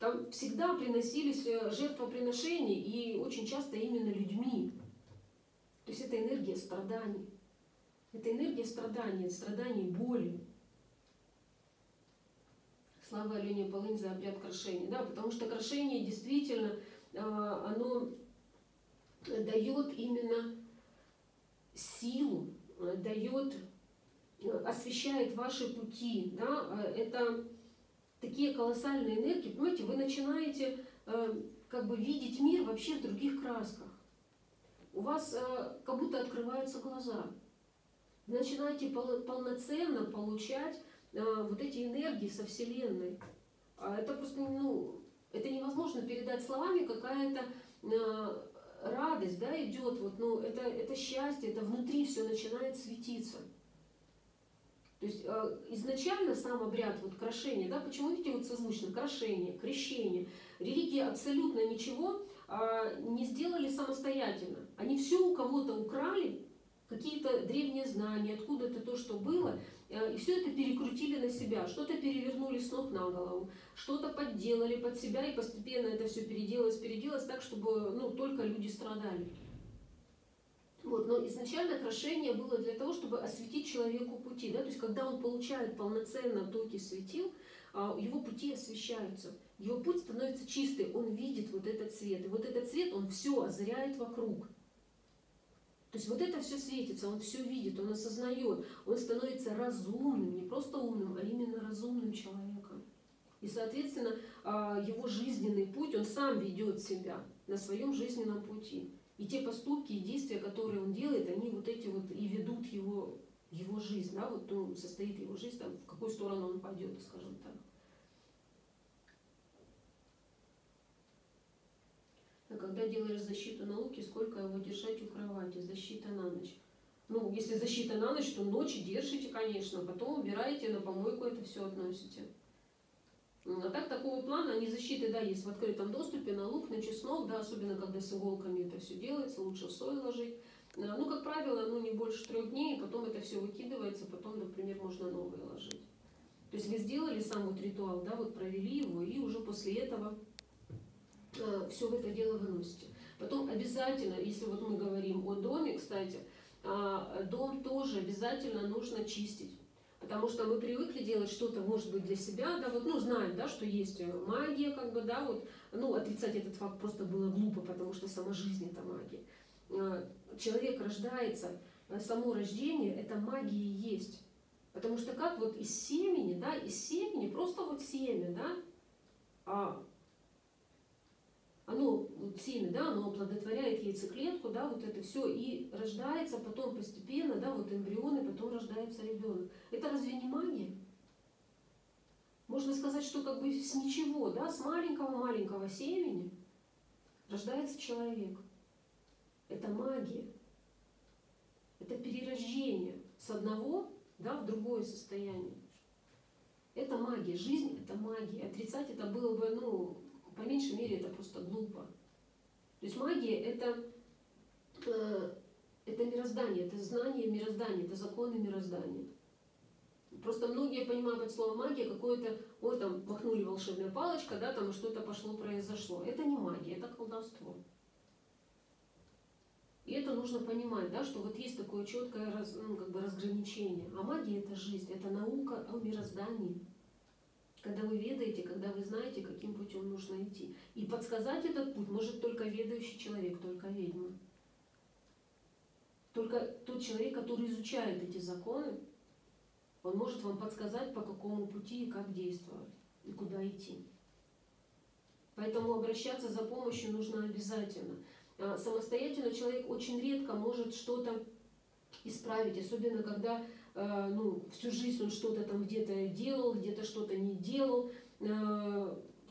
Там всегда приносились жертвоприношения, и очень часто именно людьми. То есть это энергия страданий. Это энергия страданий, страданий, боли. Слава Алене Полынь за обряд крашения. Да, потому что крашение действительно, оно дает именно силу, дает, освещает ваши пути, да, это такие колоссальные энергии, понимаете, вы начинаете как бы видеть мир вообще в других красках, у вас как будто открываются глаза, вы начинаете полноценно получать вот эти энергии со Вселенной, это просто, ну, это невозможно передать словами, какая-то радость, да, идет, вот, ну, это, это счастье, это внутри все начинает светиться. То есть э, изначально сам обряд, вот, крашение, да, почему, видите, вот созвучно, крашение, крещение, религии абсолютно ничего э, не сделали самостоятельно. Они все у кого-то украли, какие-то древние знания, откуда-то то, что было, э, и все это перекрутили на себя, что-то перевернули с ног на голову, что-то подделали под себя, и постепенно это все переделалось, переделалось так, чтобы, ну, только люди страдали. Вот, но изначально крашение было для того, чтобы осветить человеку пути, да, то есть когда он получает полноценно токи светил, его пути освещаются, его путь становится чистый, он видит вот этот свет, и вот этот свет, он все озаряет вокруг. То есть вот это все светится, он все видит, он осознает, он становится разумным, не просто умным, а именно разумным человеком. И, соответственно, его жизненный путь, он сам ведет себя на своем жизненном пути. И те поступки и действия, которые он делает, они вот эти вот и ведут его, его жизнь, да, вот ну, состоит его жизнь, там, в какую сторону он пойдет, скажем так. А когда делаешь защиту на луке, сколько его держать у кровати? Защита на ночь. Ну, если защита на ночь, то ночи держите, конечно, потом убираете, на помойку это все относите. А так, такого плана, они защиты, да, есть в открытом доступе, на лук, на чеснок, да, особенно когда с иголками это все делается, лучше в соль ложить. Ну, как правило, ну, не больше трех дней, потом это все выкидывается, потом, например, можно новые ложить. То есть вы сделали сам вот ритуал, да, вот провели его, и уже после этого э, все в это дело выносите. Потом обязательно, если вот мы говорим о доме, кстати, э, дом тоже обязательно нужно чистить. Потому что мы привыкли делать что-то, может быть, для себя, да, вот, ну, знаем, да, что есть магия, как бы, да, вот, ну, отрицать этот факт просто было глупо, потому что сама жизнь – это магия. Человек рождается, само рождение – это магия и есть. Потому что как вот из семени, да, из семени, просто вот семя, да, а оно, вот семя, да, оно оплодотворяет яйцеклетку, да, вот это все, и рождается потом постепенно, да, вот эмбрионы, потом рождается ребенок. Это разве не магия? Можно сказать, что как бы с ничего, да, с маленького-маленького семени рождается человек. Это магия. Это перерождение с одного, да, в другое состояние. Это магия. Жизнь – это магия. Отрицать это было бы, ну, по меньшей мере, это просто глупо. То есть магия – это, э, это мироздание, это знание мироздания, это законы мироздания. Просто многие понимают под словом магия какое-то, вот там махнули волшебная палочка, да, там что-то пошло, произошло. Это не магия, это колдовство. И это нужно понимать, да, что вот есть такое четкое раз, ну, как бы разграничение. А магия – это жизнь, это наука о мироздании. Когда вы ведаете, когда вы знаете, каким путем нужно идти. И подсказать этот путь может только ведающий человек, только ведьма. Только тот человек, который изучает эти законы, он может вам подсказать, по какому пути и как действовать, и куда идти. Поэтому обращаться за помощью нужно обязательно. Самостоятельно человек очень редко может что-то исправить, особенно когда... Ну, всю жизнь он что-то там где-то делал, где-то что-то не делал,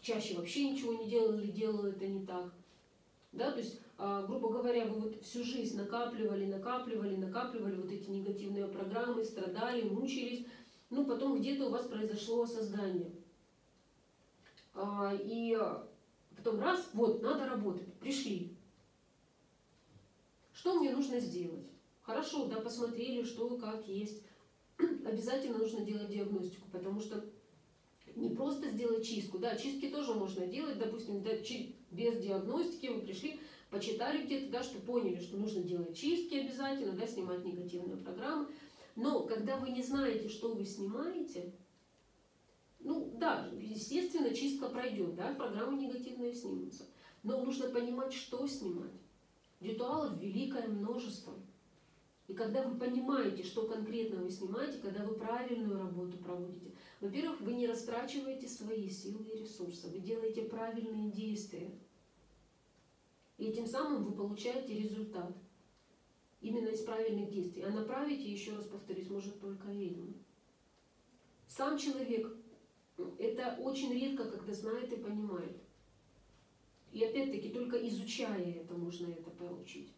чаще вообще ничего не делал или делал это не так. Да? То есть, грубо говоря, вы вот всю жизнь накапливали, накапливали, накапливали вот эти негативные программы, страдали, мучились, ну, потом где-то у вас произошло осознание. И потом раз, вот, надо работать, пришли. Что мне нужно сделать? Хорошо, да, посмотрели, что, как есть. Обязательно нужно делать диагностику, потому что не просто сделать чистку, да, чистки тоже можно делать, допустим, да, без диагностики вы пришли, почитали где-то, да, что поняли, что нужно делать чистки обязательно, да, снимать негативные программы, но когда вы не знаете, что вы снимаете, ну, да, естественно, чистка пройдет, да, программы негативные снимутся, но нужно понимать, что снимать. Ритуалов великое множество. И когда вы понимаете, что конкретно вы снимаете, когда вы правильную работу проводите, во-первых, вы не растрачиваете свои силы и ресурсы, вы делаете правильные действия. И тем самым вы получаете результат именно из правильных действий. А направить, еще раз повторюсь, может только ведьма. Сам человек это очень редко, когда знает и понимает. И опять-таки, только изучая это, можно это получить.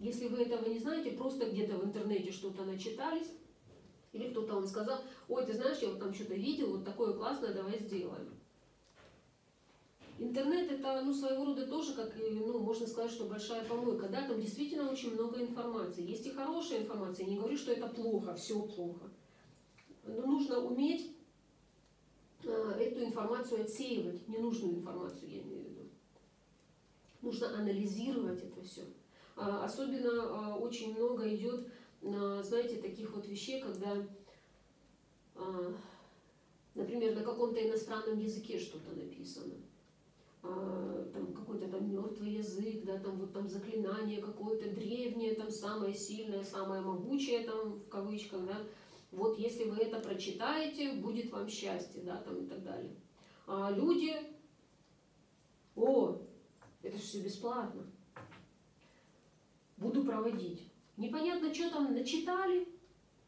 Если вы этого не знаете, просто где-то в интернете что-то начитались, или кто-то вам сказал, ой, ты знаешь, я вот там что-то видел, вот такое классное, давай сделаем. Интернет это, ну, своего рода тоже, как, ну, можно сказать, что большая помойка, да, там действительно очень много информации. Есть и хорошая информация, я не говорю, что это плохо, все плохо. Но нужно уметь эту информацию отсеивать, ненужную информацию, я имею в виду. Нужно анализировать это все. Особенно очень много идет, знаете, таких вот вещей, когда Например, на каком-то иностранном языке что-то написано. А, там какой-то там мертвый язык, да, там вот там заклинание какое-то древнее, там самое сильное, самое могучее, там в кавычках, да. Вот если вы это прочитаете, будет вам счастье, да, там и так далее. А люди, о, это же все бесплатно, буду проводить. Непонятно, что там начитали,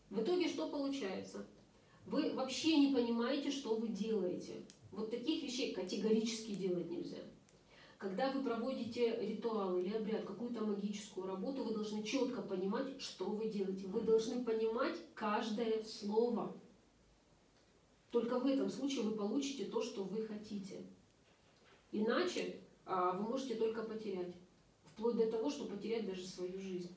в итоге что получается? Вы вообще не понимаете, что вы делаете. Вот таких вещей категорически делать нельзя. Когда вы проводите ритуал или обряд, какую-то магическую работу, вы должны четко понимать, что вы делаете. Вы должны понимать каждое слово. Только в этом случае вы получите то, что вы хотите. Иначе вы можете только потерять. Вплоть до того, что потерять даже свою жизнь.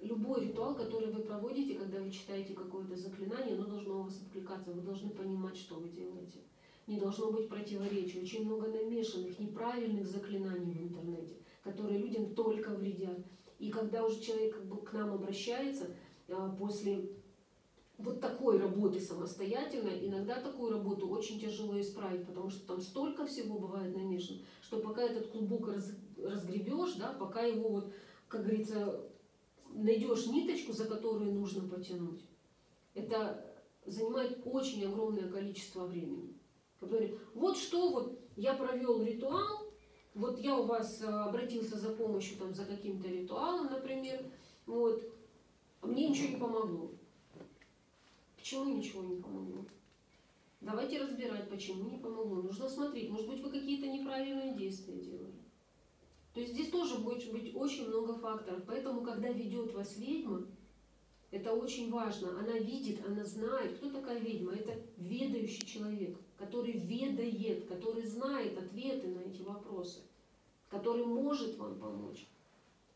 Любой ритуал, который вы проводите, когда вы читаете какое-то заклинание, оно должно у вас откликаться. Вы должны понимать, что вы делаете. Не должно быть противоречий. Очень много намешанных, неправильных заклинаний в интернете, которые людям только вредят. И когда уже человек как бы к нам обращается после вот такой работы самостоятельно, иногда такую работу очень тяжело исправить, потому что там столько всего бывает намешано, что пока этот клубок разгребешь, да, пока его, вот, как говорится, найдешь ниточку, за которую нужно потянуть, это занимает очень огромное количество времени. Вот что, вот я провел ритуал, вот я у вас обратился за помощью там, за каким-то ритуалом, например, вот, а мне ничего не помогло. Почему ничего не помогло? Давайте разбирать, почему не помогло. Нужно смотреть, может быть, вы какие-то неправильные действия делали. То есть здесь тоже будет быть очень много факторов. Поэтому, когда ведет вас ведьма, это очень важно. Она видит, она знает, кто такая ведьма. Это ведающий человек, который ведает, который знает ответы на эти вопросы, который может вам помочь.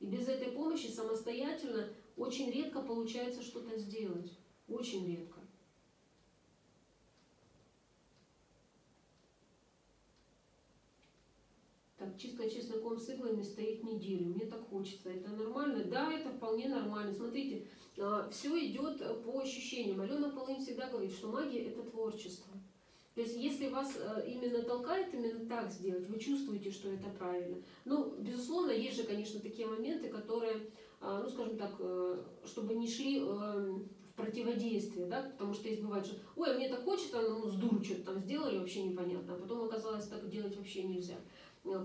И без этой помощи самостоятельно очень редко получается что-то сделать. Очень редко. Чисто-честно ком с иглами стоит неделю. Мне так хочется. Это нормально? Да, это вполне нормально. Смотрите, все идет по ощущениям. Алена Полынь всегда говорит, что магия – это творчество. То есть, если вас именно толкает именно так сделать, вы чувствуете, что это правильно. Ну, безусловно, есть же, конечно, такие моменты, которые, ну, скажем так, чтобы не шли в противодействие, да, потому что есть бывает, что «Ой, а мне так хочется, ну, с дуру что-то там сделали, вообще непонятно», а потом оказалось, так делать вообще нельзя.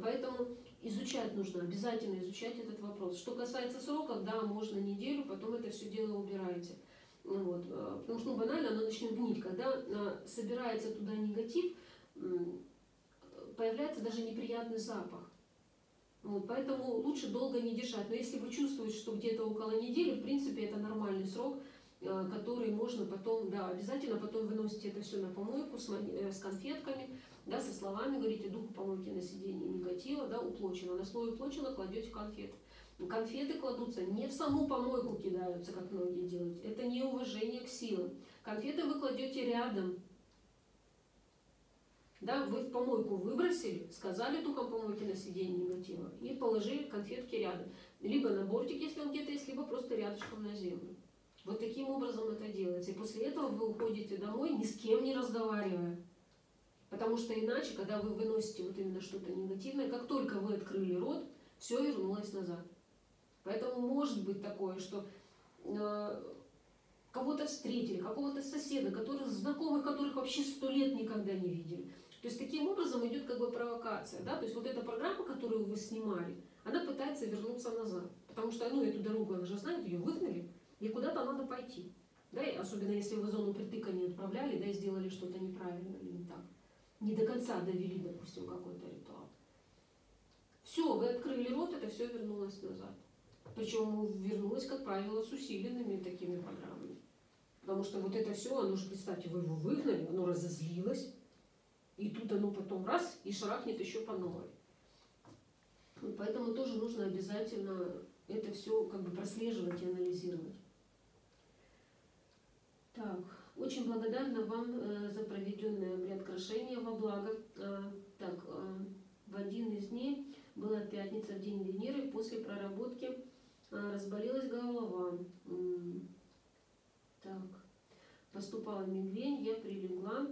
Поэтому изучать нужно, обязательно изучать этот вопрос. Что касается сроков, да, можно неделю, потом это все дело убираете. Вот. Потому что ну, банально оно начнет гнить. Когда собирается туда негатив, появляется даже неприятный запах. Вот. Поэтому лучше долго не держать. Но если вы чувствуете, что где-то около недели, в принципе, это нормальный срок, который можно потом, да, обязательно потом выносите это все на помойку с, с конфетками, да, со словами, говорите, духу помойки на сиденье негатива, да, уплочено. На слой уплочено кладете конфеты. Конфеты кладутся, не в саму помойку кидаются, как многие делают. Это не уважение к силам. Конфеты вы кладете рядом. Да, вы в помойку выбросили, сказали духом помойки на сиденье негатива и положили конфетки рядом. Либо на бортик, если он где-то есть, либо просто рядышком на землю. Вот таким образом это делается. И после этого вы уходите домой, ни с кем не разговаривая. Потому что иначе, когда вы выносите вот именно что-то негативное, как только вы открыли рот, все вернулось назад. Поэтому может быть такое, что э, кого-то встретили, какого-то соседа, которых, знакомых, которых вообще сто лет никогда не видели. То есть таким образом идет как бы провокация. Да? То есть вот эта программа, которую вы снимали, она пытается вернуться назад. Потому что ну, эту дорогу, она же знает, ее выгнали, и куда-то надо пойти. Да? И особенно если вы зону притыкания отправляли, да, и сделали что-то неправильно или не так. Не до конца довели, допустим, какой-то ритуал. Все, вы открыли рот, это все вернулось назад. Причем вернулось, как правило, с усиленными такими программами. Потому что вот это все, оно же, представьте, вы его выгнали, оно разозлилось, и тут оно потом раз, и шарахнет еще по новой. Поэтому тоже нужно обязательно это все как бы прослеживать и анализировать. Так, очень благодарна вам за проведенный обряд крошения во благо. Так, в один из дней была пятница, в день Венеры, после проработки разболелась голова. Так, поступала сказала Минвень, я прилегла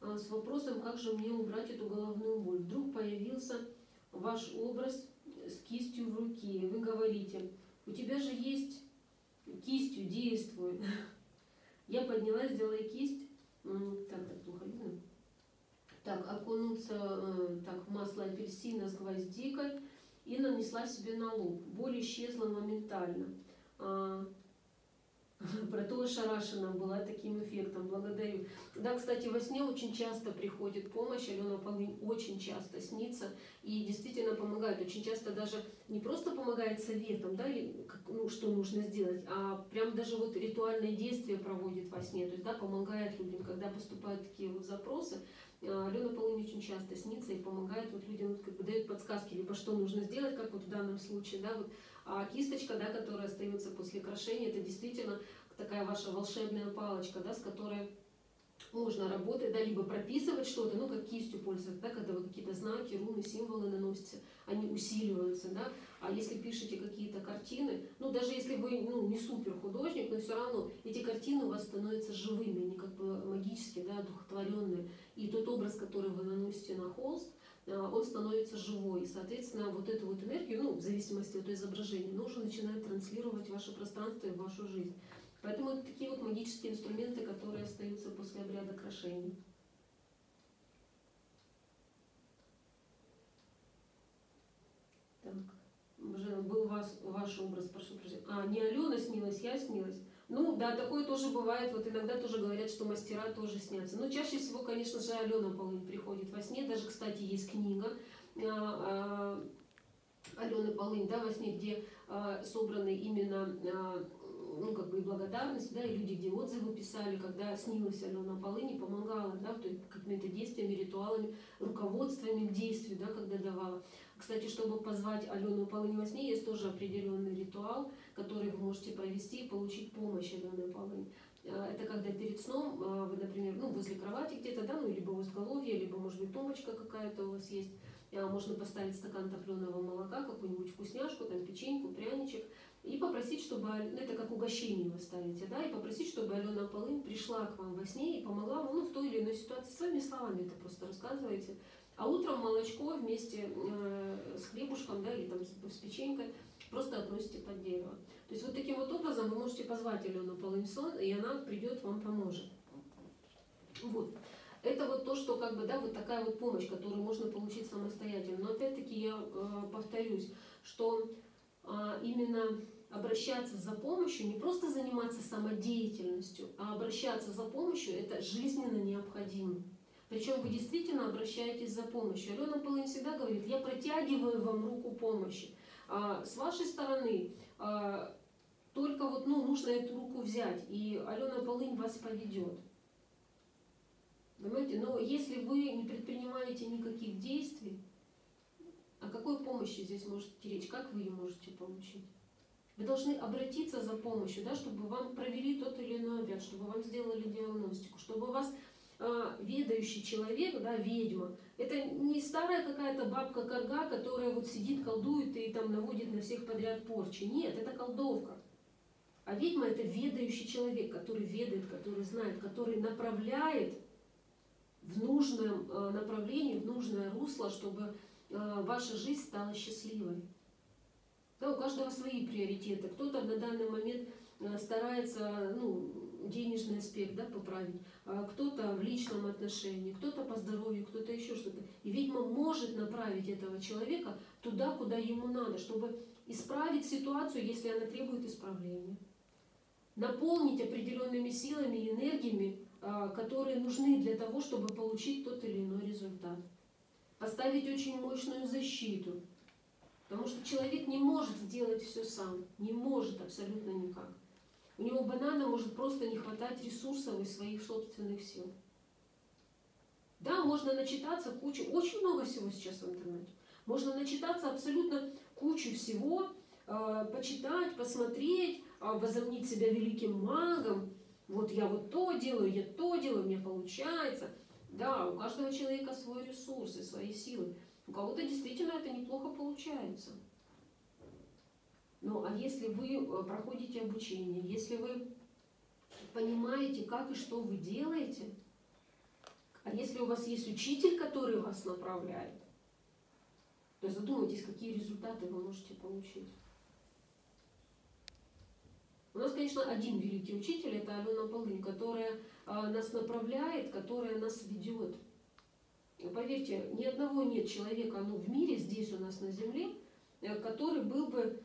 с вопросом, как же мне убрать эту головную боль. Вдруг появился ваш образ с кистью в руке. Вы говорите, у тебя же есть кистью, действуй. Я поднялась, сделала кисть. Так, так плохо видно. Так, окунуться так, в масло апельсина с гвоздикой и нанесла себе на лоб. Боль исчезла моментально. Про то ошарашена была таким эффектом. Благодарю. Да, кстати, во сне очень часто приходит помощь. Алена Полынь очень часто снится и действительно помогает. Очень часто даже не просто помогает советом, да, или как, ну, что нужно сделать, а прям даже вот ритуальные действия проводит во сне. То есть, да, помогает людям. Когда поступают такие вот запросы, Алена Полынь очень часто снится и помогает вот людям, вот, как бы дает подсказки, либо что нужно сделать, как вот в данном случае, да, вот. А кисточка, да, которая остается после крашения, это действительно такая ваша волшебная палочка, да, с которой можно работать, да, либо прописывать что-то, ну, как кистью пользоваться, да, когда вы какие-то знаки, руны, символы наносите, они усиливаются, да. А если пишете какие-то картины, ну, даже если вы, ну, не супер художник, но все равно эти картины у вас становятся живыми, они как бы магические, да, одухотворенные. И тот образ, который вы наносите на холст, он становится живой, и, соответственно, вот эту вот энергию, ну, в зависимости от изображения, но уже начинает транслировать в ваше пространство и в вашу жизнь. Поэтому это такие вот магические инструменты, которые остаются после обряда крашения. Так, Бажена, был вас, ваш образ, прошу прощения. А, не Алена снилась, я снилась. Ну, да, такое тоже бывает, вот иногда тоже говорят, что мастера тоже снятся. Но чаще всего, конечно же, Алена Полынь приходит во сне, даже, кстати, есть книга Алены Полынь, да, во сне, где собраны именно, ну, как бы и благодарность, да, и люди, где отзывы писали, когда снилась Алена Полынь и помогала, да, какими-то действиями, ритуалами, руководствами к действию, да, когда давала. Кстати, чтобы позвать Алену Полынь во сне, есть тоже определенный ритуал, который вы можете провести и получить помощь Алены Полынь. Это когда перед сном вы, например, ну, возле кровати где-то, да, ну, либо у изголовья, либо, может быть, тумбочка какая-то у вас есть. Можно поставить стакан топленого молока, какую-нибудь вкусняшку, там, печеньку, пряничек, и попросить, чтобы, ну, это как угощение вы ставите, да, и попросить, чтобы Алена Полынь пришла к вам во сне и помогла вам, ну, в той или иной ситуации, своими словами это просто рассказываете. А утром молочко вместе э, с хлебушком, да, или там с, с печенькой просто относите под дерево. То есть вот таким вот образом вы можете позвать Алену Полынь в сон, и она придет, вам поможет. Вот. Это вот то, что как бы, да, вот такая вот помощь, которую можно получить самостоятельно. Но опять-таки я э, повторюсь, что э, именно обращаться за помощью, не просто заниматься самодеятельностью, а обращаться за помощью – это жизненно необходимо. Причем вы действительно обращаетесь за помощью. Алена Полынь всегда говорит, я протягиваю вам руку помощи. А с вашей стороны а, только вот, ну, нужно эту руку взять, и Алена Полынь вас поведет. Понимаете? Но если вы не предпринимаете никаких действий, о какой помощи здесь может идти речь? Как вы ее можете получить? Вы должны обратиться за помощью, да, чтобы вам провели тот или иной обряд, чтобы вам сделали диагностику, чтобы вас а, ведающий человек, да, ведьма, это не старая какая-то бабка-карга, которая вот сидит, колдует и там наводит на всех подряд порчи. Нет, это колдовка. А ведьма – это ведающий человек, который ведает, который знает, который направляет в нужном направлении, в нужное русло, чтобы ваша жизнь стала счастливой. Да, у каждого свои приоритеты. Кто-то на данный момент старается, ну, денежный аспект, да, поправить, кто-то в личном отношении, кто-то по здоровью, кто-то еще что-то. И ведьма может направить этого человека туда, куда ему надо, чтобы исправить ситуацию, если она требует исправления. Наполнить определенными силами и энергиями, которые нужны для того, чтобы получить тот или иной результат. Поставить очень мощную защиту. Потому что человек не может сделать все сам. Не может абсолютно никак. У него банально может просто не хватать ресурсов и своих собственных сил. Да, можно начитаться кучу, очень много всего сейчас в интернете. Можно начитаться абсолютно кучу всего, э, почитать, посмотреть, э, возомнить себя великим магом. Вот я вот то делаю, я то делаю, у меня получается. Да, у каждого человека свой ресурс и свои силы. У кого-то действительно это неплохо получается. Ну, а если вы проходите обучение, если вы понимаете, как и что вы делаете. А если у вас есть учитель, который вас направляет, то задумайтесь, какие результаты вы можете получить. У нас, конечно, один великий учитель, это Алена Полынь, которая нас направляет, которая нас ведет. Поверьте, ни одного нет человека, ну, в мире, здесь у нас на земле, который был бы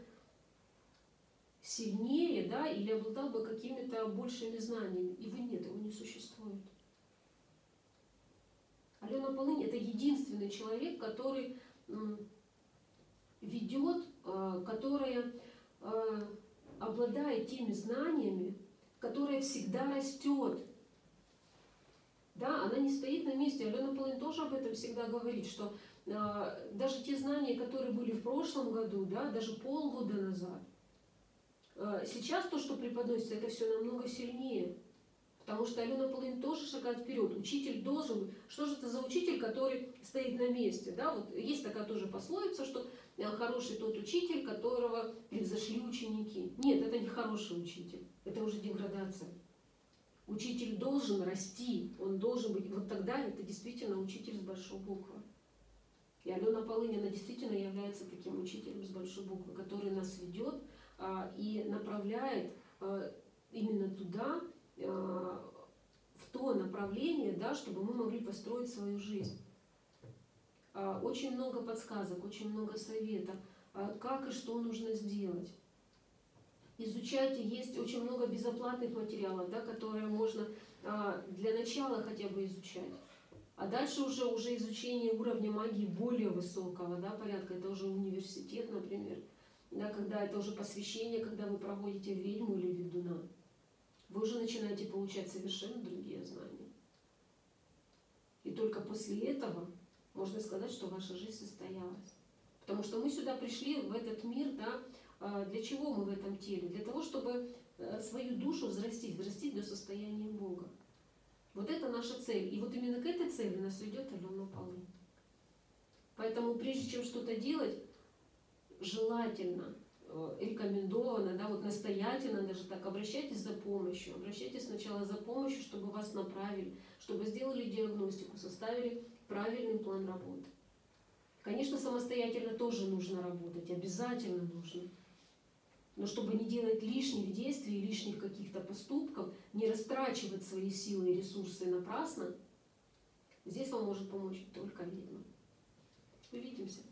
сильнее, да, или обладал бы какими-то большими знаниями. Его нет, его не существует. Алена Полынь – это единственный человек, который ведет, который обладает теми знаниями, которая всегда растет. Да, она не стоит на месте. Алена Полынь тоже об этом всегда говорит, что э, даже те знания, которые были в прошлом году, да, даже полгода назад, э, сейчас то, что преподносится, это все намного сильнее. Потому что Алена Полынь тоже шагает вперед. Учитель должен... Что же это за учитель, который стоит на месте? Да? Вот есть такая тоже пословица, что хороший тот учитель, которого превзошли ученики. Нет, это не хороший учитель. Это уже деградация. Учитель должен расти, он должен быть... Вот тогда это действительно учитель с большой буквы. И Алена Полынь, она действительно является таким учителем с большой буквы, который нас ведет а, и направляет а, именно туда, в то направление, да, чтобы мы могли построить свою жизнь. Очень много подсказок, очень много советов, как и что нужно сделать. Изучайте, есть очень много безоплатных материалов, да, которые можно для начала хотя бы изучать. А дальше уже, уже изучение уровня магии более высокого, да, порядка, это уже университет, например, да, когда это уже посвящение, когда вы проводите ведьму или ведуна. Вы уже начинаете получать совершенно другие знания. И только после этого можно сказать, что ваша жизнь состоялась. Потому что мы сюда пришли, в этот мир, да, для чего мы в этом теле? Для того, чтобы свою душу взрастить, взрастить до состояния Бога. Вот это наша цель. И вот именно к этой цели нас ведет Алена Полынь. Поэтому прежде чем что-то делать, желательно, рекомендовано, да, вот настоятельно даже так, обращайтесь за помощью, обращайтесь сначала за помощью, чтобы вас направили, чтобы сделали диагностику, составили правильный план работы. Конечно, самостоятельно тоже нужно работать, обязательно нужно. Но чтобы не делать лишних действий, лишних каких-то поступков, не растрачивать свои силы и ресурсы напрасно, здесь вам может помочь только ведьма. Увидимся.